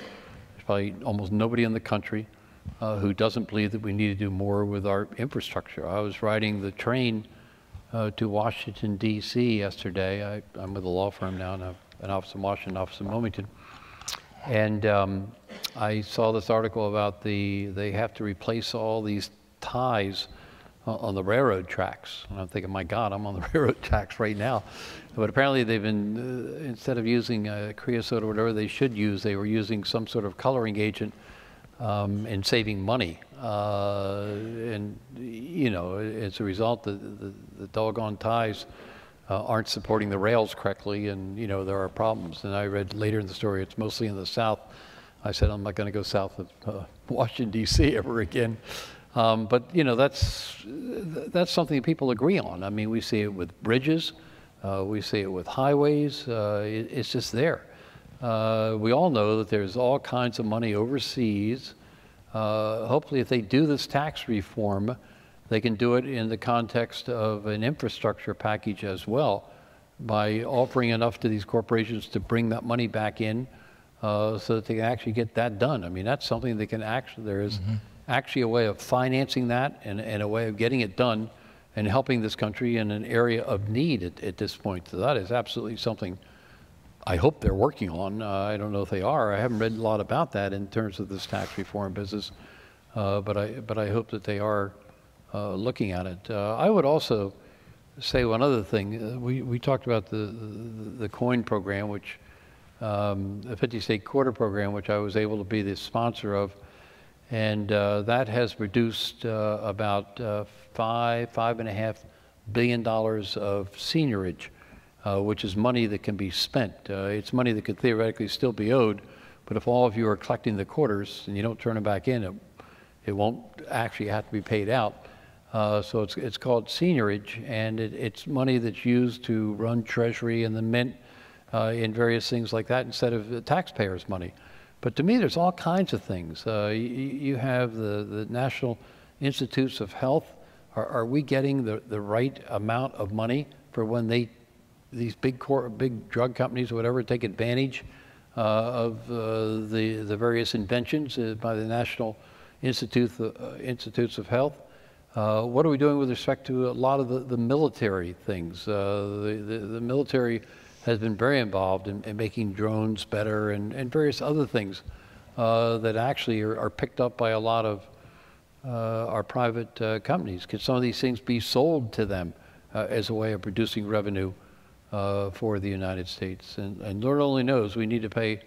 probably almost nobody in the country who doesn't believe that we need to do more with our infrastructure. I was riding the train to Washington, D.C. yesterday. I'm with a law firm now, and I have an office in Washington, office in Wilmington. And I saw this article about they have to replace all these ties on the railroad tracks. And I'm thinking, my God, I'm on the railroad tracks right now. But apparently they've been, instead of using creosote or whatever they should use, they were using some sort of coloring agent and saving money. And, you know, as a result, the doggone ties aren't supporting the rails correctly, and, you know, there are problems. And I read later in the story, it's mostly in the South. I said, I'm not going to go south of Washington, D.C. ever again. But, you know, that's something that people agree on. I mean, we see it with bridges. We see it with highways. It's just there. We all know that there's all kinds of money overseas. Hopefully, if they do this tax reform, they can do it in the context of an infrastructure package as well, by offering enough to these corporations to bring that money back in so that they can actually get that done. I mean, that's something that can actually, there is actually a way of financing that and a way of getting it done and helping this country in an area of need at this point. So that is absolutely something I hope they're working on. I don't know if they are. I haven't read a lot about that in terms of this tax reform business, but I hope that they are looking at it. I would also say one other thing. We talked about the coin program, which a 50-state quarter program, which I was able to be the sponsor of. And that has reduced about $5.5 billion of seniorage, which is money that can be spent. It's money that could theoretically still be owed, but if all of you are collecting the quarters and you don't turn them back in, it won't actually have to be paid out. So it's called seniorage, and it's money that's used to run Treasury and the Mint and various things like that instead of the taxpayers' money. But to me, there's all kinds of things. You have the National Institutes of Health. Are we getting the right amount of money for when these big drug companies or whatever take advantage of the various inventions by the National Institutes of Health? What are we doing with respect to a lot of the military things? The military has been very involved in making drones better and various other things that actually are picked up by a lot of our private companies. Could some of these things be sold to them as a way of producing revenue for the United States? And Lord only knows, we need to pay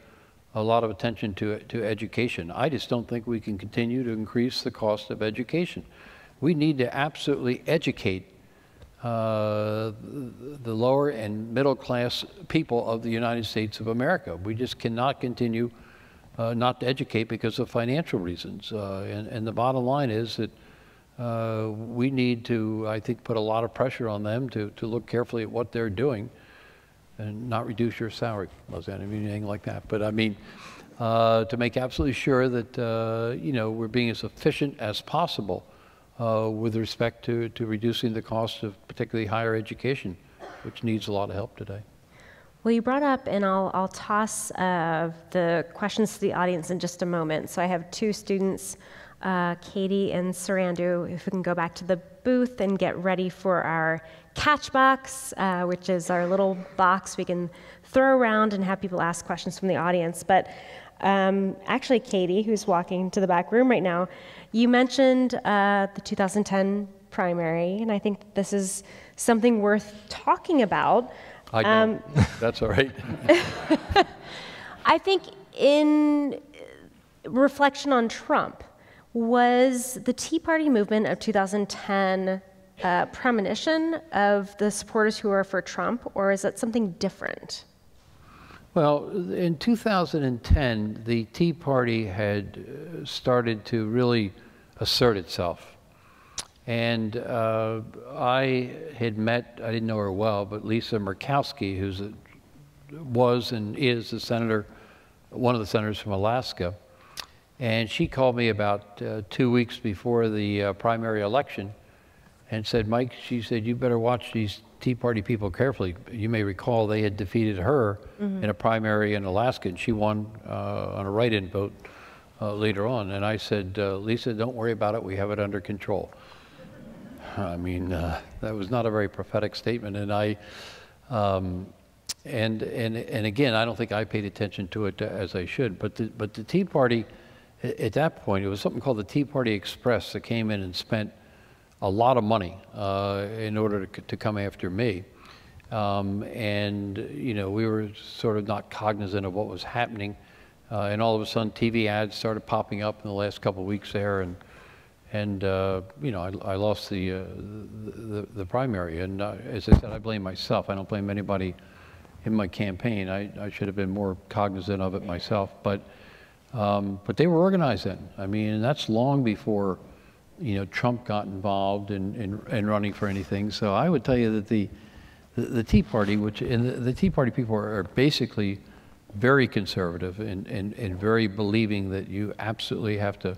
a lot of attention to education. I just don't think we can continue to increase the cost of education. We need to absolutely educate the lower and middle class people of the United States of America. We just cannot continue not to educate because of financial reasons. And the bottom line is that we need to, I think, put a lot of pressure on them to look carefully at what they're doing and not reduce your salary. I don't mean anything like that. But I mean, to make absolutely sure that, you know, we're being as efficient as possible with respect to reducing the cost of particularly higher education, which needs a lot of help today. Well, you brought up, and I'll toss the questions to the audience in just a moment. So I have two students, Katie and Sarandu, if we can go back to the booth and get ready for our catch box, which is our little box we can throw around and have people ask questions from the audience. But actually, Katie, who's walking to the back room right now, you mentioned the 2010 primary, and I think this is something worth talking about. I know. That's all right. I think in reflection on Trump, was the Tea Party movement of 2010 premonition of the supporters who are for Trump, or is that something different? Well, in 2010, the Tea Party had started to really assert itself. And I had met, I didn't know her well, but Lisa Murkowski, who was and is the senator, one of the senators from Alaska. And she called me about 2 weeks before the primary election and said, Mike, she said, you better watch these Tea Party people carefully. You may recall they had defeated her in a primary in Alaska, and she won on a write-in vote later on. And I said, Lisa, don't worry about it. We have it under control. I mean, that was not a very prophetic statement. And I, and again, I don't think I paid attention to it as I should. But the Tea Party, at that point, it was something called the Tea Party Express that came in and spent a lot of money in order to come after me. And, you know, we were sort of not cognizant of what was happening. And all of a sudden, TV ads started popping up in the last couple of weeks there. And you know, I lost the primary. And as I said, I blame myself. I don't blame anybody in my campaign. I should have been more cognizant of it myself. But they were organized then. I mean, and that's long before, you know, Trump got involved in running for anything. So I would tell you that the Tea Party, which and the Tea Party people are basically very conservative and very believing that you absolutely have to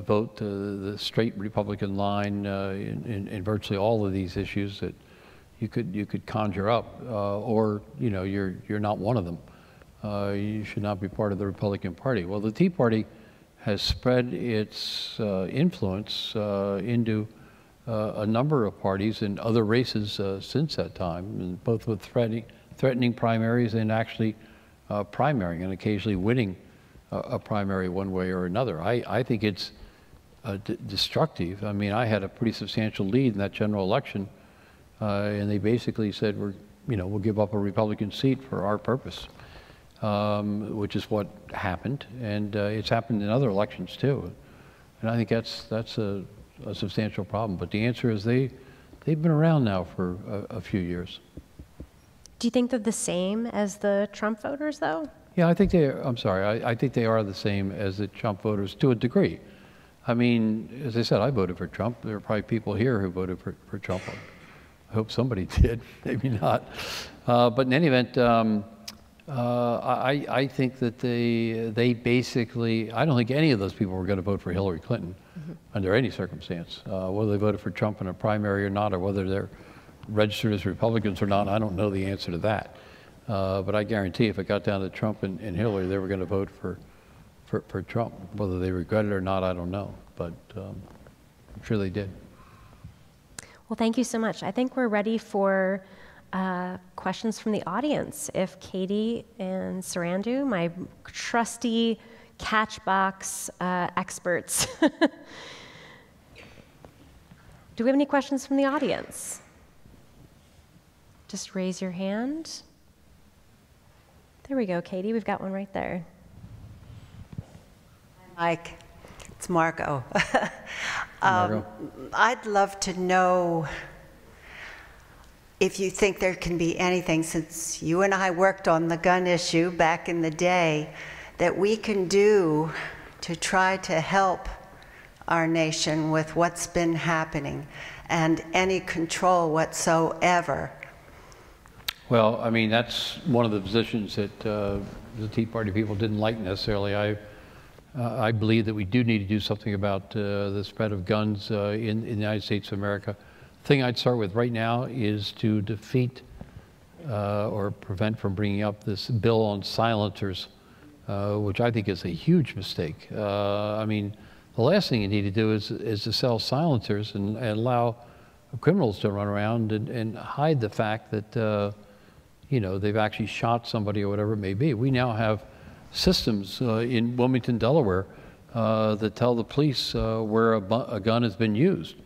vote the straight Republican line in virtually all of these issues that you could conjure up, or you know you're not one of them. You should not be part of the Republican Party. Well, the Tea Party has spread its influence into a number of parties in other races since that time, and both with threatening primaries and actually primarying and occasionally winning a primary one way or another. I think it's destructive. I mean, I had a pretty substantial lead in that general election, and they basically said, we'll give up a Republican seat for our purpose. Which is what happened, and it's happened in other elections too, and I think that's a substantial problem. But the answer is they've been around now for a few years. Do you think they're the same as the Trump voters, though? Yeah, I think they. I'm sorry, I think they are the same as the Trump voters to a degree. I mean, as I said, I voted for Trump. There are probably people here who voted for Trump. I hope somebody did, maybe not. But in any event. I think that they basically, I don't think any of those people were going to vote for Hillary Clinton under any circumstance. Whether they voted for Trump in a primary or not, or whether they're registered as Republicans or not, I don't know the answer to that. But I guarantee if it got down to Trump and Hillary, they were going to vote for Trump. Whether they regret it or not, I don't know. But I'm sure they did. Well, thank you so much. I think we're ready for questions from the audience. If Katie and Sarandu, my trusty catch box experts. Do we have any questions from the audience? Just raise your hand. There we go, Katie. We've got one right there. Hi, Mike. It's Margo. I'd love to know if you think there can be anything, since you and I worked on the gun issue back in the day, that we can do to try to help our nation with what's been happening and any control whatsoever. Well, I mean, that's one of the positions that the Tea Party people didn't like necessarily. I believe that we do need to do something about the spread of guns in the United States of America. Thing I'd start with right now is to defeat or prevent from bringing up this bill on silencers, which I think is a huge mistake. I mean, the last thing you need to do is to sell silencers and allow criminals to run around and hide the fact that you know, they've actually shot somebody or whatever it may be. We now have systems in Wilmington, Delaware, that tell the police where a gun has been used.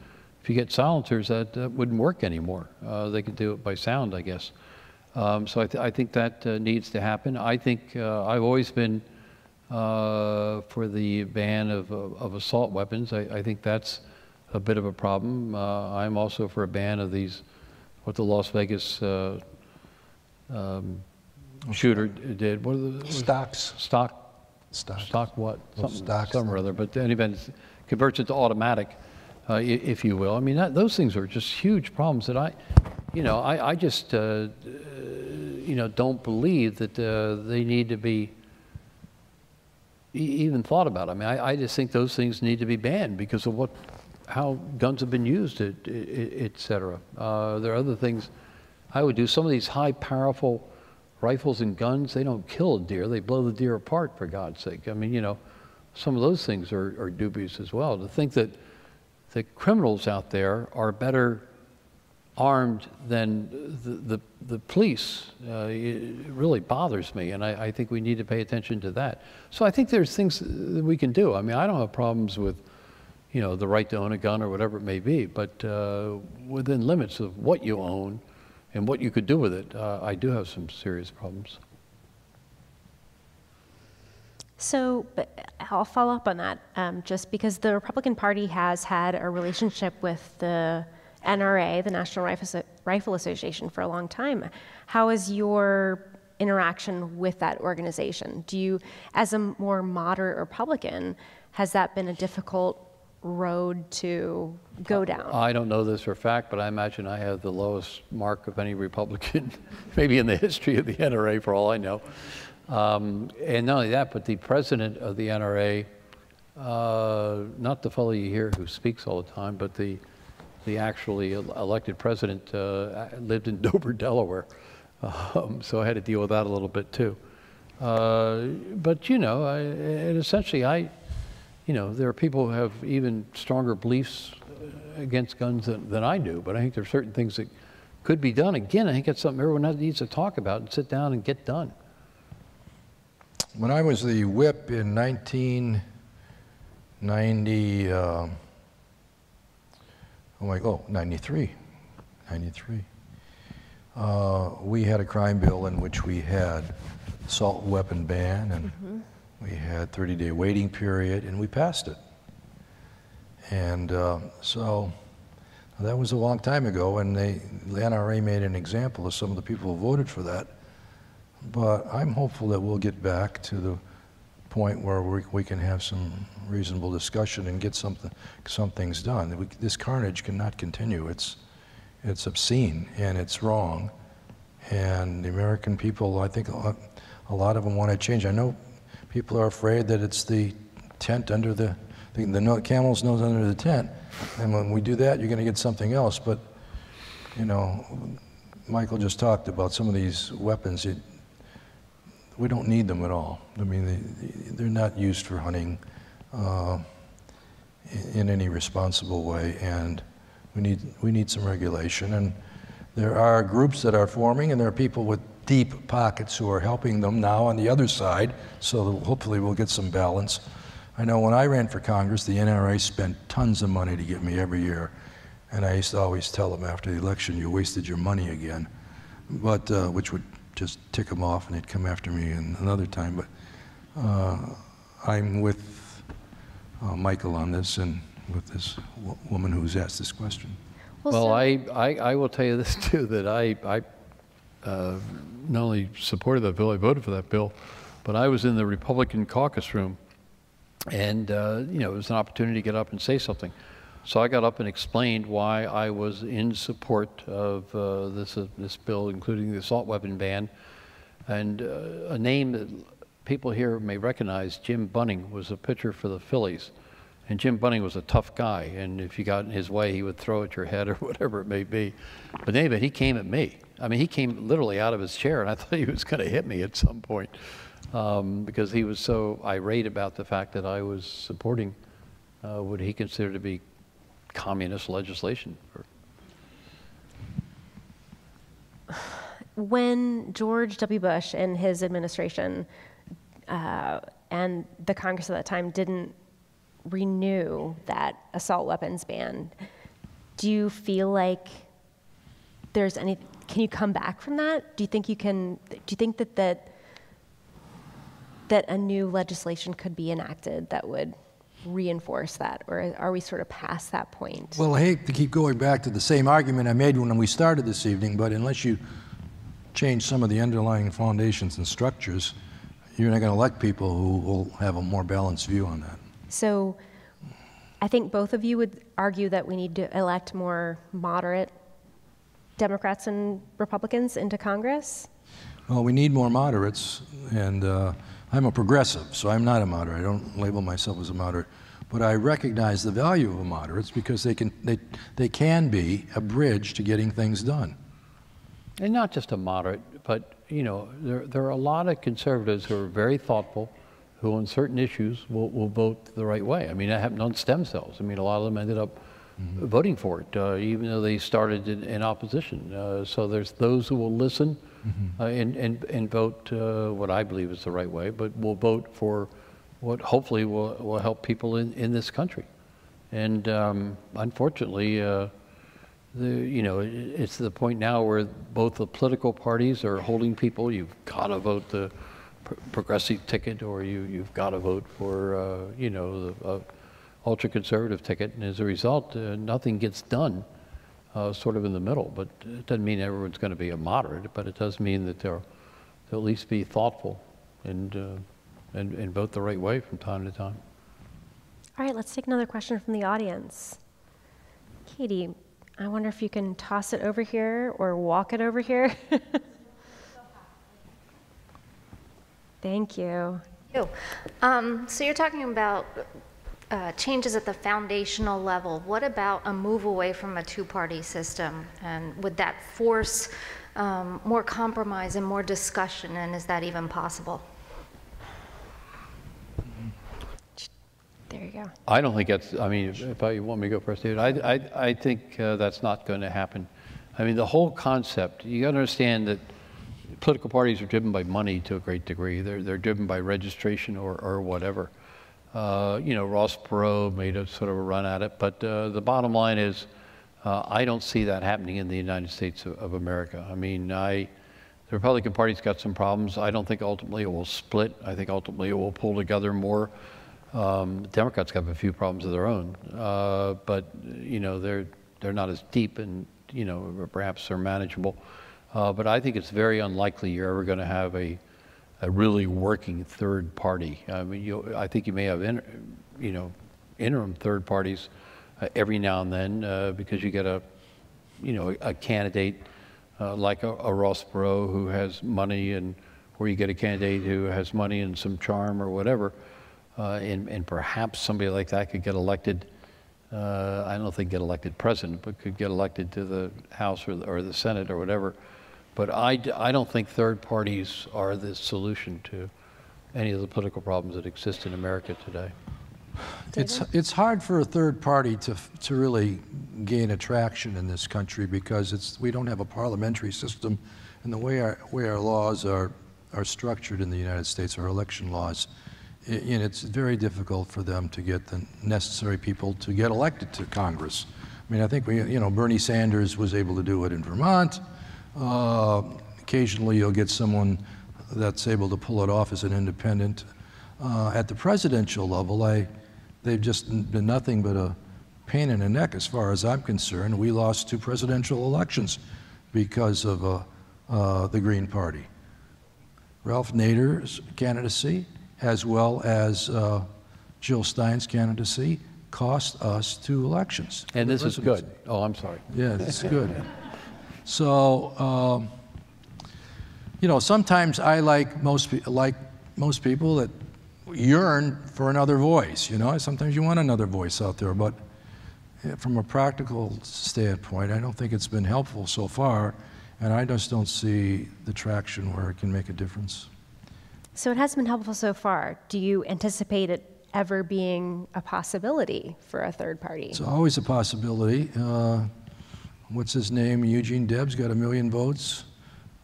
If you get silencers, that wouldn't work anymore. They can do it by sound, I guess. So I think that needs to happen. I think I've always been for the ban of assault weapons. I think that's a bit of a problem. I'm also for a ban of these, what the Las Vegas shooter did. What are the stocks? Stock what? Well, something or other. But in any event, it converts it to automatic. If you will. I mean, those things are just huge problems that I just, don't believe that they need to be even thought about. I mean, I just think those things need to be banned because of what how guns have been used, etc. There are other things I would do. Some of these high, powerful rifles and guns, they don't kill a deer. They blow the deer apart, for God's sake. I mean, you know, some of those things are dubious as well. To think that the criminals out there are better armed than the police, it really bothers me, and I think we need to pay attention to that. So I think there's things that we can do. I mean, I don't have problems with, you know, the right to own a gun or whatever it may be, but within limits of what you own and what you could do with it, I do have some serious problems. So, but I'll follow up on that, just because the Republican Party has had a relationship with the NRA, the National Rifle Association, for a long time. How is your interaction with that organization? Do you, as a more moderate Republican, has that been a difficult road to go down? I don't know this for a fact, but I imagine I have the lowest mark of any Republican, maybe in the history of the NRA, for all I know. And not only that, but the president of the NRA, not the fellow you hear who speaks all the time, but the actually elected president lived in Dover, Delaware. So I had to deal with that a little bit too. But you know, and essentially you know, there are people who have even stronger beliefs against guns than I do, but I think there are certain things that could be done. Again, I think that's something everyone needs to talk about and sit down and get done. When I was the whip in 93. We had a crime bill in which we had assault weapon ban, and we had 30-day waiting period, and we passed it. And so that was a long time ago, and the NRA made an example of some of the people who voted for that. But I'm hopeful that we'll get back to the point where we can have some reasonable discussion and get some things done. This carnage cannot continue. It's obscene and it's wrong. And the American people, I think a lot of them want to change. I know people are afraid that it's the tent under the camel's nose under the tent. And when we do that, you're going to get something else. But, you know, Michael just talked about some of these weapons. We don't need them at all. I mean, they're not used for hunting in any responsible way, and we need some regulation. And there are groups that are forming, and there are people with deep pockets who are helping them now on the other side, so hopefully we'll get some balance. I know when I ran for Congress, the NRA spent tons of money to get me every year, and I used to always tell them after the election, you wasted your money again, but which would just tick them off, and they'd come after me another time. But I'm with Michael on this, and with this woman who's asked this question. Well, I will tell you this too, that I not only supported that bill, I voted for that bill, but I was in the Republican caucus room, and you know, it was an opportunity to get up and say something. So I got up and explained why I was in support of this bill, including the assault weapon ban. And a name that people here may recognize, Jim Bunning, was a pitcher for the Phillies. And Jim Bunning was a tough guy, and if you got in his way, he would throw at your head or whatever it may be. But anyway, he came at me. I mean, he came literally out of his chair, and I thought he was going to hit me at some point because he was so irate about the fact that I was supporting what he considered to be communist legislation. When George W. Bush and his administration and the Congress at that time didn't renew that assault weapons ban, do you feel like there's any, can you come back from that? Do you think you can, do you think that a new legislation could be enacted that would reinforce that, or are we sort of past that point? Well, I hate to keep going back to the same argument I made when we started this evening, but unless you change some of the underlying foundations and structures, you're not going to elect people who will have a more balanced view on that. So I think both of you would argue that we need to elect more moderate Democrats and Republicans into Congress? Well, we need more moderates, and I'm a progressive, so I'm not a moderate. I don't label myself as a moderate. But I recognize the value of the moderates because they can be a bridge to getting things done. And not just a moderate, but you know, there are a lot of conservatives who are very thoughtful, who on certain issues will vote the right way. I mean, that happened on stem cells. I mean, a lot of them ended up voting for it, even though they started in opposition. So there's those who will listen and vote what I believe is the right way, but will vote for what hopefully will help people in this country. And unfortunately, you know, it's the point now where both the political parties are holding people. You've got to vote the progressive ticket, or you've got to vote for, you know, the ultra-conservative ticket. And as a result, nothing gets done sort of in the middle. But it doesn't mean everyone's going to be a moderate, but it does mean that they'll at least be thoughtful and vote the right way from time to time. All right, let's take another question from the audience. Katie, I wonder if you can toss it over here or walk it over here. Thank you. Thank you. So you're talking about changes at the foundational level. What about a move away from a two-party system? And would that force more compromise and more discussion? And is that even possible? There you go. I don't think that's, I mean, if you want me to go first, David, I think that's not going to happen. I mean, the whole concept, you got to understand that political parties are driven by money to a great degree. They're driven by registration or whatever. You know, Ross Perot made a sort of a run at it, but the bottom line is I don't see that happening in the United States of America. I mean, the Republican Party's got some problems. I don't think ultimately it will split. I think ultimately it will pull together more. The Democrats have a few problems of their own, but you know they're not as deep, and you know perhaps they're manageable. But I think it's very unlikely you're ever going to have a really working third party. I mean, I think you may have interim third parties every now and then because you get a candidate like a Ross Perot who has money, and or you get a candidate who has money and some charm or whatever. And perhaps somebody like that could get elected, I don't think get elected president, but could get elected to the House or the Senate or whatever. But I don't think third parties are the solution to any of the political problems that exist in America today. It's hard for a third party to really gain attraction in this country because we don't have a parliamentary system, and the way our laws are structured in the United States, our election laws, and it's very difficult for them to get the necessary people to get elected to Congress. I mean, I think Bernie Sanders was able to do it in Vermont. Occasionally you'll get someone that's able to pull it off as an independent. At the presidential level, they've just been nothing but a pain in the neck as far as I'm concerned. We lost 2 presidential elections because of the Green Party. Ralph Nader's candidacy, as well as Jill Stein's candidacy, cost us 2 elections. And this is good. Oh, I'm sorry. Yeah, it's good. So, you know, sometimes I, like most people, that yearn for another voice, you know? Sometimes you want another voice out there, but from a practical standpoint, I don't think it's been helpful so far, and I just don't see the traction where it can make a difference. So it has been helpful so far. Do you anticipate it ever being a possibility for a third party? It's always a possibility. What's his name? Eugene Debs got 1 million votes.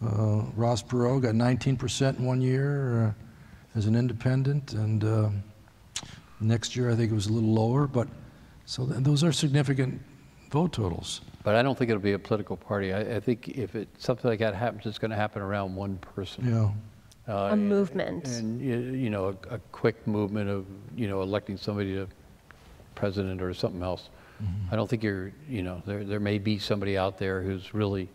Ross Perot got 19% in 1 year as an independent, and next year I think it was a little lower. But so those are significant vote totals. But I don't think it'll be a political party. I think if something like that happens, it's going to happen around one person. Yeah. A movement, and you know, a quick movement of electing somebody to president or something else. I don't think there may be somebody out there who's really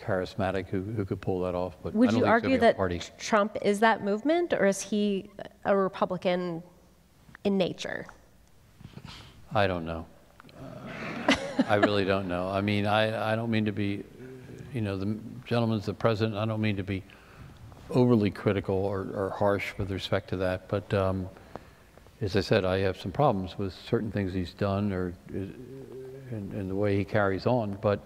charismatic who could pull that off. But would you argue that Trump is that movement, or is he a Republican in nature? I don't know. I really don't know. I mean, I don't mean to be, the gentleman's the president. I don't mean to be overly critical or harsh with respect to that, but as I said, I have some problems with certain things he's done or in the way he carries on, but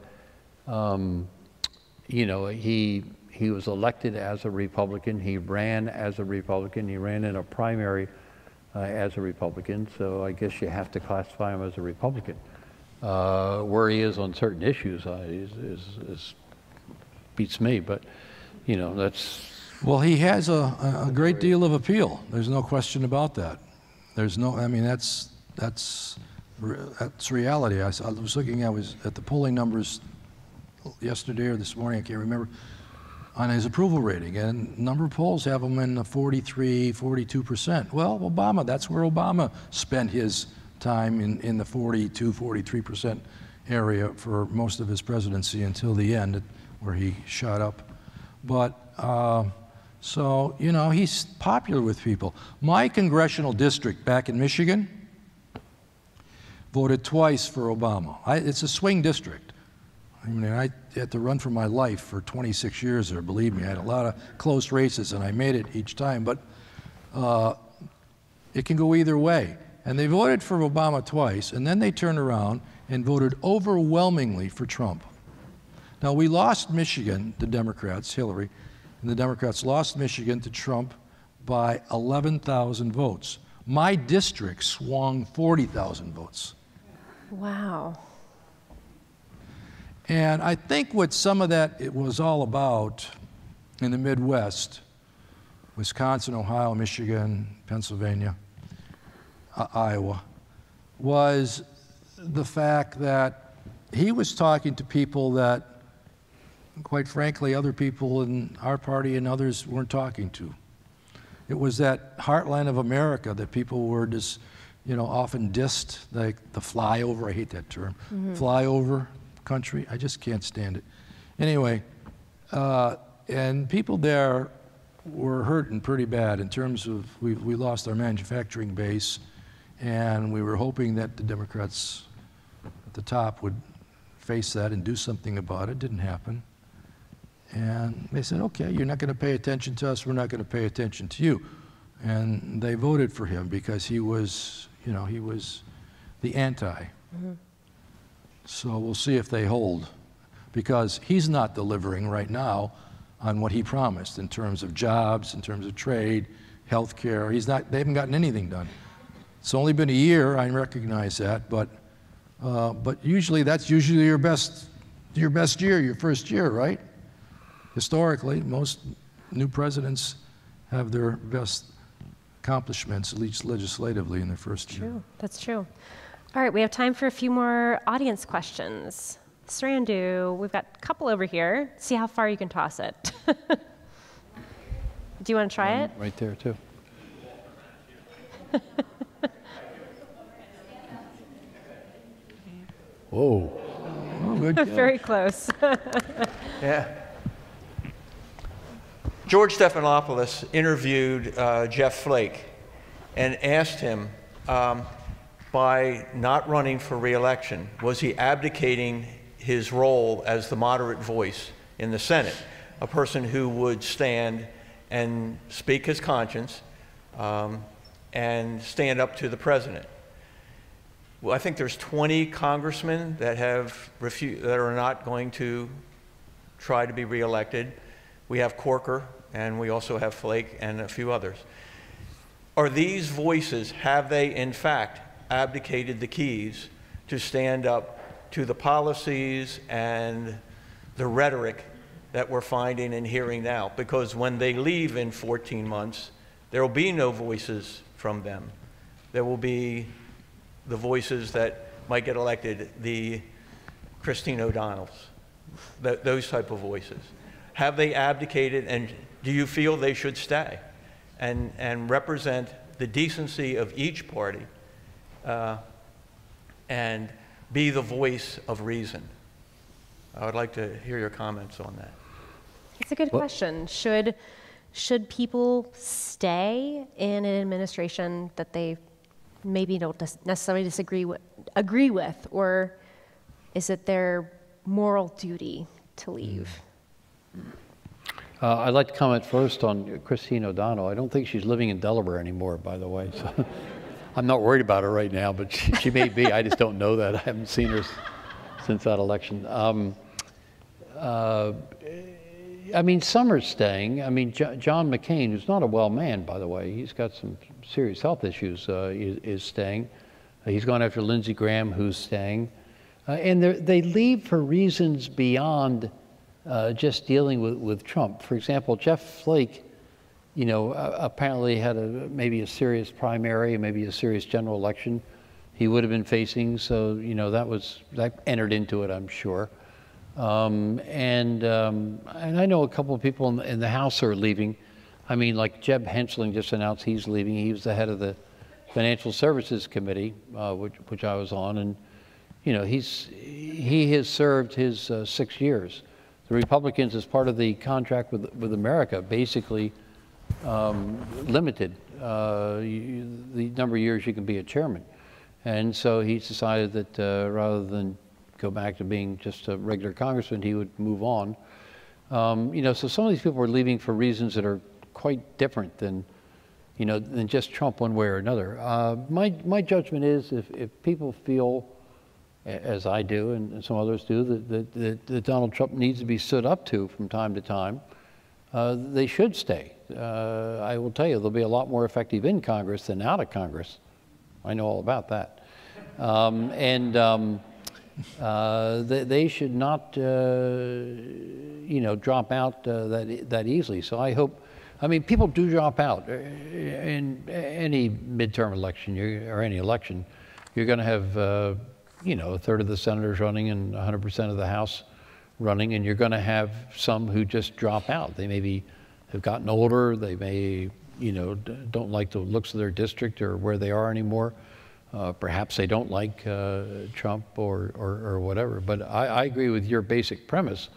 you know, he was elected as a Republican, he ran as a Republican, he ran in a primary as a Republican, so I guess you have to classify him as a Republican. Where he is on certain issues is beats me, but you know, that's... Well, he has a great deal of appeal. There's no question about that. There's no, I mean, that's reality. I was looking at the polling numbers yesterday or this morning, I can't remember, on his approval rating, and a number of polls have him in the 43, 42%. Well, Obama, that's where Obama spent his time, in the 42, 43% area for most of his presidency until the end, where he shot up. But, so, you know, he's popular with people. My congressional district back in Michigan voted twice for Obama. It's a swing district. I mean, I had to run for my life for 26 years there, believe me. I had a lot of close races and I made it each time, but it can go either way. And they voted for Obama twice, and then they turned around and voted overwhelmingly for Trump. Now, we lost Michigan, the Democrats, Hillary, and the Democrats lost Michigan to Trump by 11,000 votes. My district swung 40,000 votes. Wow. And I think what some of that it was all about in the Midwest, Wisconsin, Ohio, Michigan, Pennsylvania, Iowa, was the fact that he was talking to people that, quite frankly, other people in our party and others weren't talking to. It was that heartland of America that people were just, you know, often dissed, like the flyover, I hate that term, flyover country, I just can't stand it. Anyway, and people there were hurting pretty bad in terms of, we lost our manufacturing base, and we were hoping that the Democrats at the top would face that and do something about it. It didn't happen. And they said, okay, you're not going to pay attention to us, we're not going to pay attention to you. And they voted for him because he was, you know, he was the anti. So we'll see if they hold, because he's not delivering right now on what he promised in terms of jobs, in terms of trade, health care. He's not, they haven't gotten anything done. It's only been a year, I recognize that, but usually that's usually your best year, your first year, right? Historically, most new presidents have their best accomplishments, at least legislatively, in their first year. True, that's true. All right, we have time for a few more audience questions. Sarandu, we've got a couple over here. See how far you can toss it. Do you want to try it? Right there, too. Whoa. Oh, good. Very close. Yeah. George Stephanopoulos interviewed Jeff Flake and asked him, by not running for re-election, was he abdicating his role as the moderate voice in the Senate, a person who would stand and speak his conscience and stand up to the president? Well, I think there's 20 congressmen that have that are not going to try to be re-elected. We have Corker, and we also have Flake and a few others. Are these voices, have they in fact abdicated the keys to stand up to the policies and the rhetoric that we're finding and hearing now? Because when they leave in 14 months, there will be no voices from them. There will be the voices that might get elected, the Christine O'Donnells, those type of voices. Have they abdicated, and do you feel they should stay and represent the decency of each party and be the voice of reason? I would like to hear your comments on that. It's a good question. Should people stay in an administration that they maybe don't necessarily agree with, or is it their moral duty to leave? I'd like to comment first on Christine O'Donnell. I don't think she's living in Delaware anymore, by the way. So I'm not worried about her right now, but she may be. I just don't know that. I haven't seen her since that election. I mean, some are staying. I mean, John McCain, who's not a well man, by the way, he's got some serious health issues, is staying. He's gone after Lindsey Graham, who's staying. And they leave for reasons beyond just dealing with Trump. For example, Jeff Flake, you know, apparently had maybe a serious primary, maybe a serious general election he would have been facing. So, you know, that entered into it, I'm sure. And I know a couple of people in the House are leaving. I mean, like Jeb Hensling just announced he's leaving. He was the head of the Financial Services Committee, which I was on, and you know, he has served his 6 years. The Republicans, as part of the contract with America, basically limited the number of years you can be a chairman, and so he's decided that rather than go back to being just a regular congressman, he would move on. You know, so some of these people are leaving for reasons that are quite different than, you know, than just Trump one way or another. My judgment is if people feel, as I do and some others do, that Donald Trump needs to be stood up to from time to time, they should stay. I will tell you, they'll be a lot more effective in Congress than out of Congress. I know all about that. They should not, you know, drop out that easily. So I hope, I mean, people do drop out in any midterm election or any election. You're going to have, you know, a third of the senators running and 100% of the House running, and you're going to have some who just drop out. They maybe have gotten older. They may, you know, don't like the looks of their district or where they are anymore. Perhaps they don't like Trump or whatever. But I agree with your basic premise,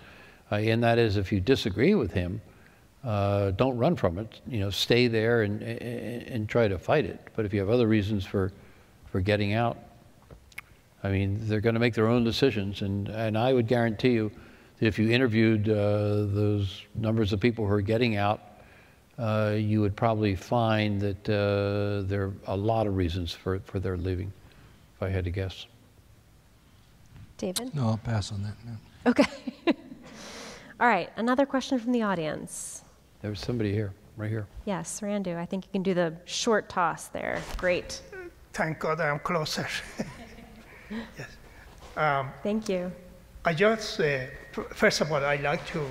and that is, if you disagree with him, don't run from it. You know, stay there and try to fight it. But if you have other reasons for getting out, I mean, they're going to make their own decisions. And I would guarantee you that if you interviewed those numbers of people who are getting out, you would probably find that there are a lot of reasons for their leaving, if I had to guess. David? No, I'll pass on that. No. Okay. All right, another question from the audience. There was somebody here, right here. Yes, Randu, I think you can do the short toss there. Great. Thank God I'm closer. Yes. Thank you. I just, first of all, I'd like to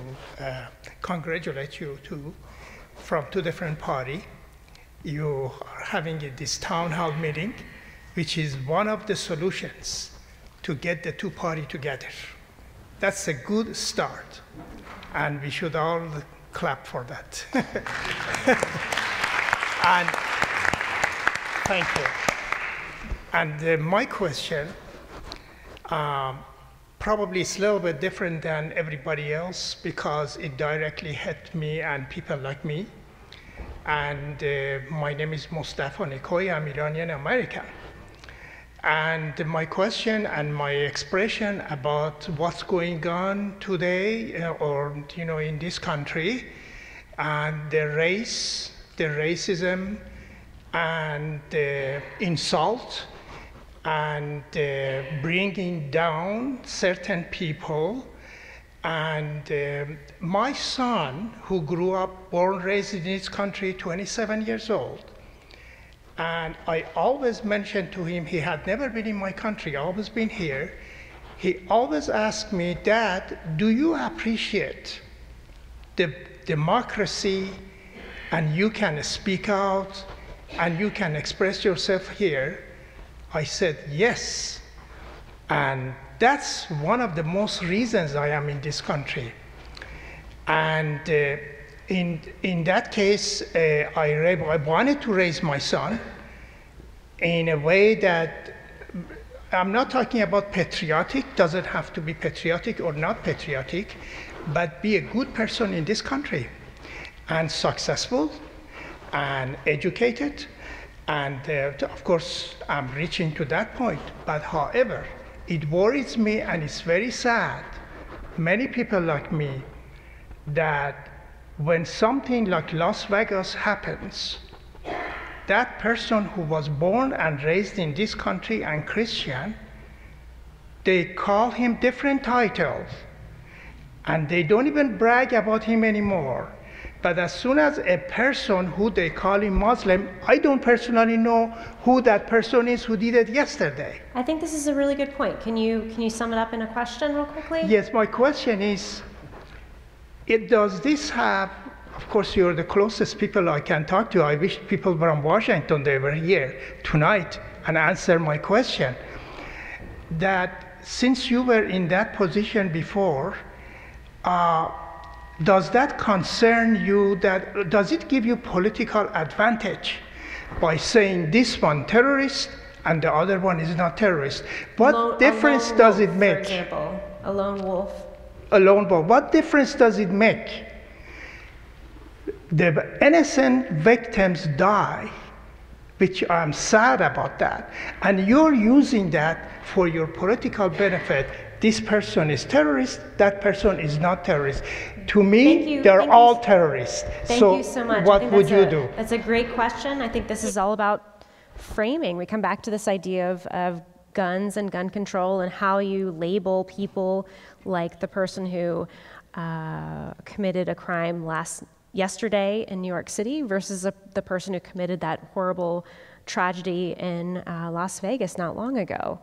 congratulate you two from two different parties. You are having this town hall meeting, which is one of the solutions to get the two parties together. That's a good start, and we should all clap for that. And thank you. And my question, probably it's a little bit different than everybody else because it directly hit me and people like me. And my name is Mustafa Nikoi. I'm Iranian-American. And my question and my expression about what's going on today, or you know, in this country, and the race, the racism, and the insult, and bringing down certain people. And my son, who grew up, born, raised in this country, 27 years old, and I always mentioned to him, he had never been in my country, always been here. He always asked me, Dad, do you appreciate the democracy, and you can speak out, and you can express yourself here? I said, yes. And that's one of the most reasons I am in this country. And in that case, I wanted to raise my son in a way that, I'm not talking about patriotic, doesn't have to be patriotic or not patriotic, but be a good person in this country, and successful, and educated, and of course I'm reaching to that point. But however, it worries me, and it's very sad, many people like me, that when something like Las Vegas happens, that person who was born and raised in this country and Christian, they call him different titles. And they don't even brag about him anymore. But as soon as a person who they call a Muslim, I don't personally know who that person is who did it yesterday. I think this is a really good point. Can you sum it up in a question real quickly? Yes, my question is, does this have, of course you're the closest people I can talk to. I wish people from Washington, they were here tonight and answer my question. That since you were in that position before, does that concern you? Does it give you political advantage by saying this one terrorist and the other one is not terrorist? What difference does it make? For example, a lone wolf. A lone wolf. What difference does it make? The innocent victims die, which I'm sad about that. And you're using that for your political benefit. This person is terrorist, that person is not terrorist. To me, they're all terrorists. Thank you so much. What would you do? That's a great question. I think this is all about framing. We come back to this idea of guns and gun control and how you label people like the person who committed a crime yesterday in New York City versus the person who committed that horrible tragedy in Las Vegas not long ago.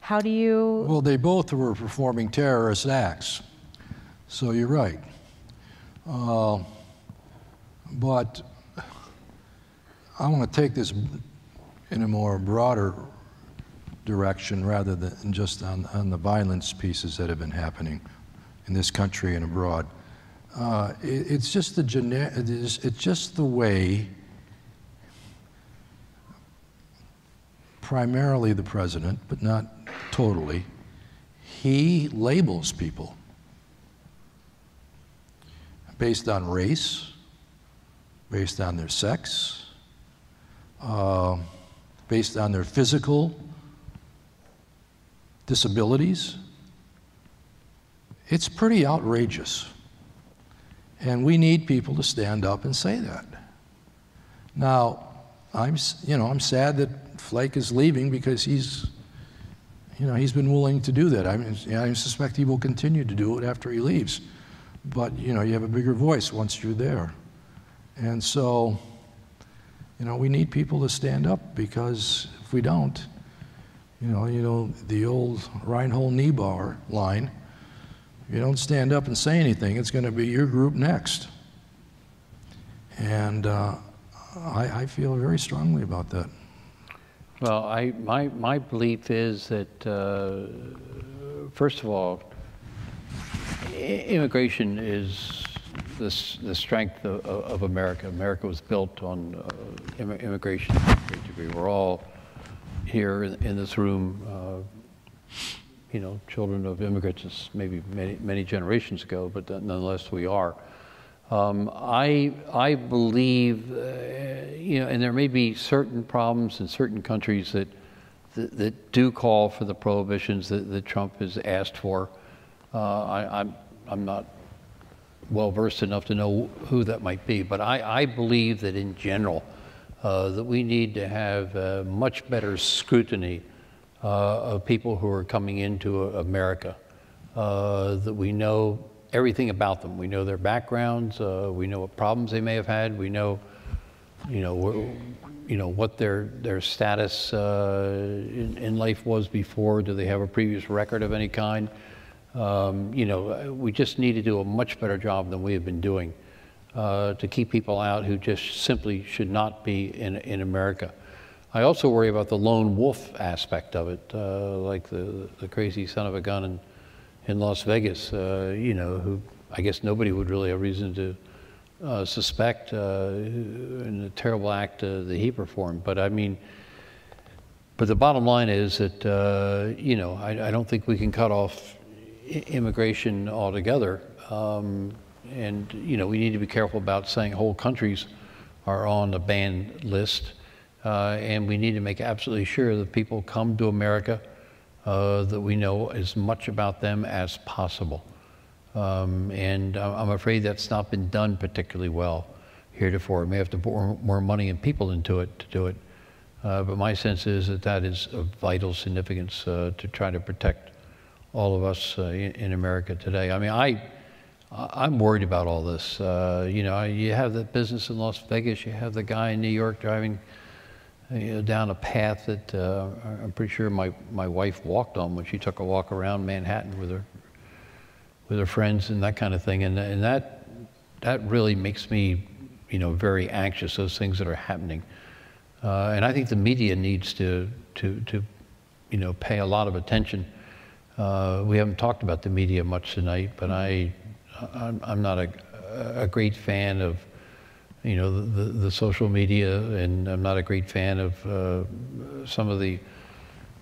How do you? Well, they both were performing terrorist acts, so you're right. But I want to take this in a more broader direction rather than just on the violence pieces that have been happening in this country and abroad. It's just the way primarily the president, but not totally, he labels people based on race, based on their sex, based on their physical disabilities. It's pretty outrageous. And we need people to stand up and say that. Now, I'm sad that Flake is leaving because he's been willing to do that. I mean, I suspect he will continue to do it after he leaves. But you have a bigger voice once you're there. And so, we need people to stand up because if we don't, the old Reinhold Niebuhr line, if you don't stand up and say anything, it's going to be your group next. And I feel very strongly about that. Well, my belief is that, first of all, immigration is the strength of America. America was built on immigration to a great degree. We're all here in this room, children of immigrants, maybe many generations ago, but nonetheless we are. I believe, and there may be certain problems in certain countries that do call for the prohibitions that Trump has asked for. I'm not well versed enough to know who that might be, but I believe that in general that we need to have much better scrutiny of people who are coming into America, that we know everything about them. We know their backgrounds. We know what problems they may have had. We know, what their status in life was before. Do they have a previous record of any kind? We just need to do a much better job than we have been doing to keep people out who just simply should not be in America. I also worry about the lone wolf aspect of it, like the crazy son of a gun in Las Vegas, who I guess nobody would really have reason to suspect in the terrible act that he performed. But I mean, but the bottom line is that, I don't think we can cut off immigration altogether. And, we need to be careful about saying whole countries are on the ban list. And we need to make absolutely sure that people come to America that we know as much about them as possible. And I'm afraid that's not been done particularly well. heretofore. It may have to pour more money and people into it to do it. But my sense is that that is of vital significance to try to protect all of us in America today. I mean, I'm worried about all this. You know, you have the business in Las Vegas, you have the guy in New York driving down a path that I'm pretty sure my wife walked on when she took a walk around Manhattan with her friends and that kind of thing. And that really makes me, you know, very anxious, those things that are happening. And I think the media needs to you know, pay a lot of attention. We haven't talked about the media much tonight, but I'm not a great fan of, you know, the social media, and I'm not a great fan of some of the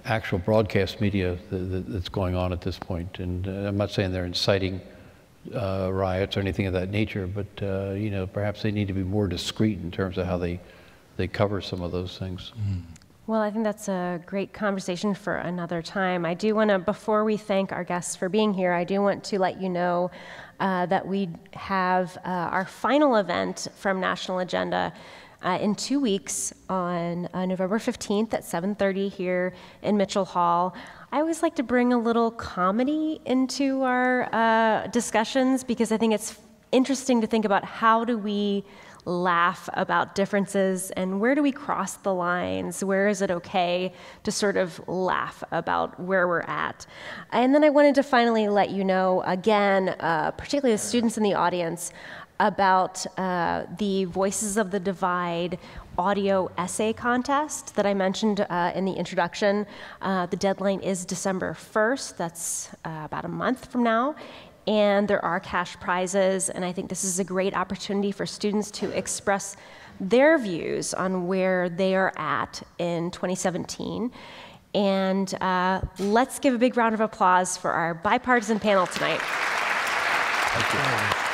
actual broadcast media that's going on at this point. And I'm not saying they're inciting riots or anything of that nature, but you know, perhaps they need to be more discreet in terms of how they cover some of those things. Mm. Well, I think that's a great conversation for another time. I do want to, before we thank our guests for being here, I do want to let you know that we have our final event from National Agenda in 2 weeks on November 15th at 7:30 here in Mitchell Hall. I always like to bring a little comedy into our discussions, because I think it's interesting to think about how do we laugh about differences and where do we cross the lines? Where is it okay to sort of laugh about where we're at? And then I wanted to finally let you know again, particularly the students in the audience, about the Voices of the Divide audio essay contest that I mentioned in the introduction. The deadline is December 1st. That's about a month from now. And there are cash prizes, and I think this is a great opportunity for students to express their views on where they are at in 2017. And let's give a big round of applause for our bipartisan panel tonight. Thank you.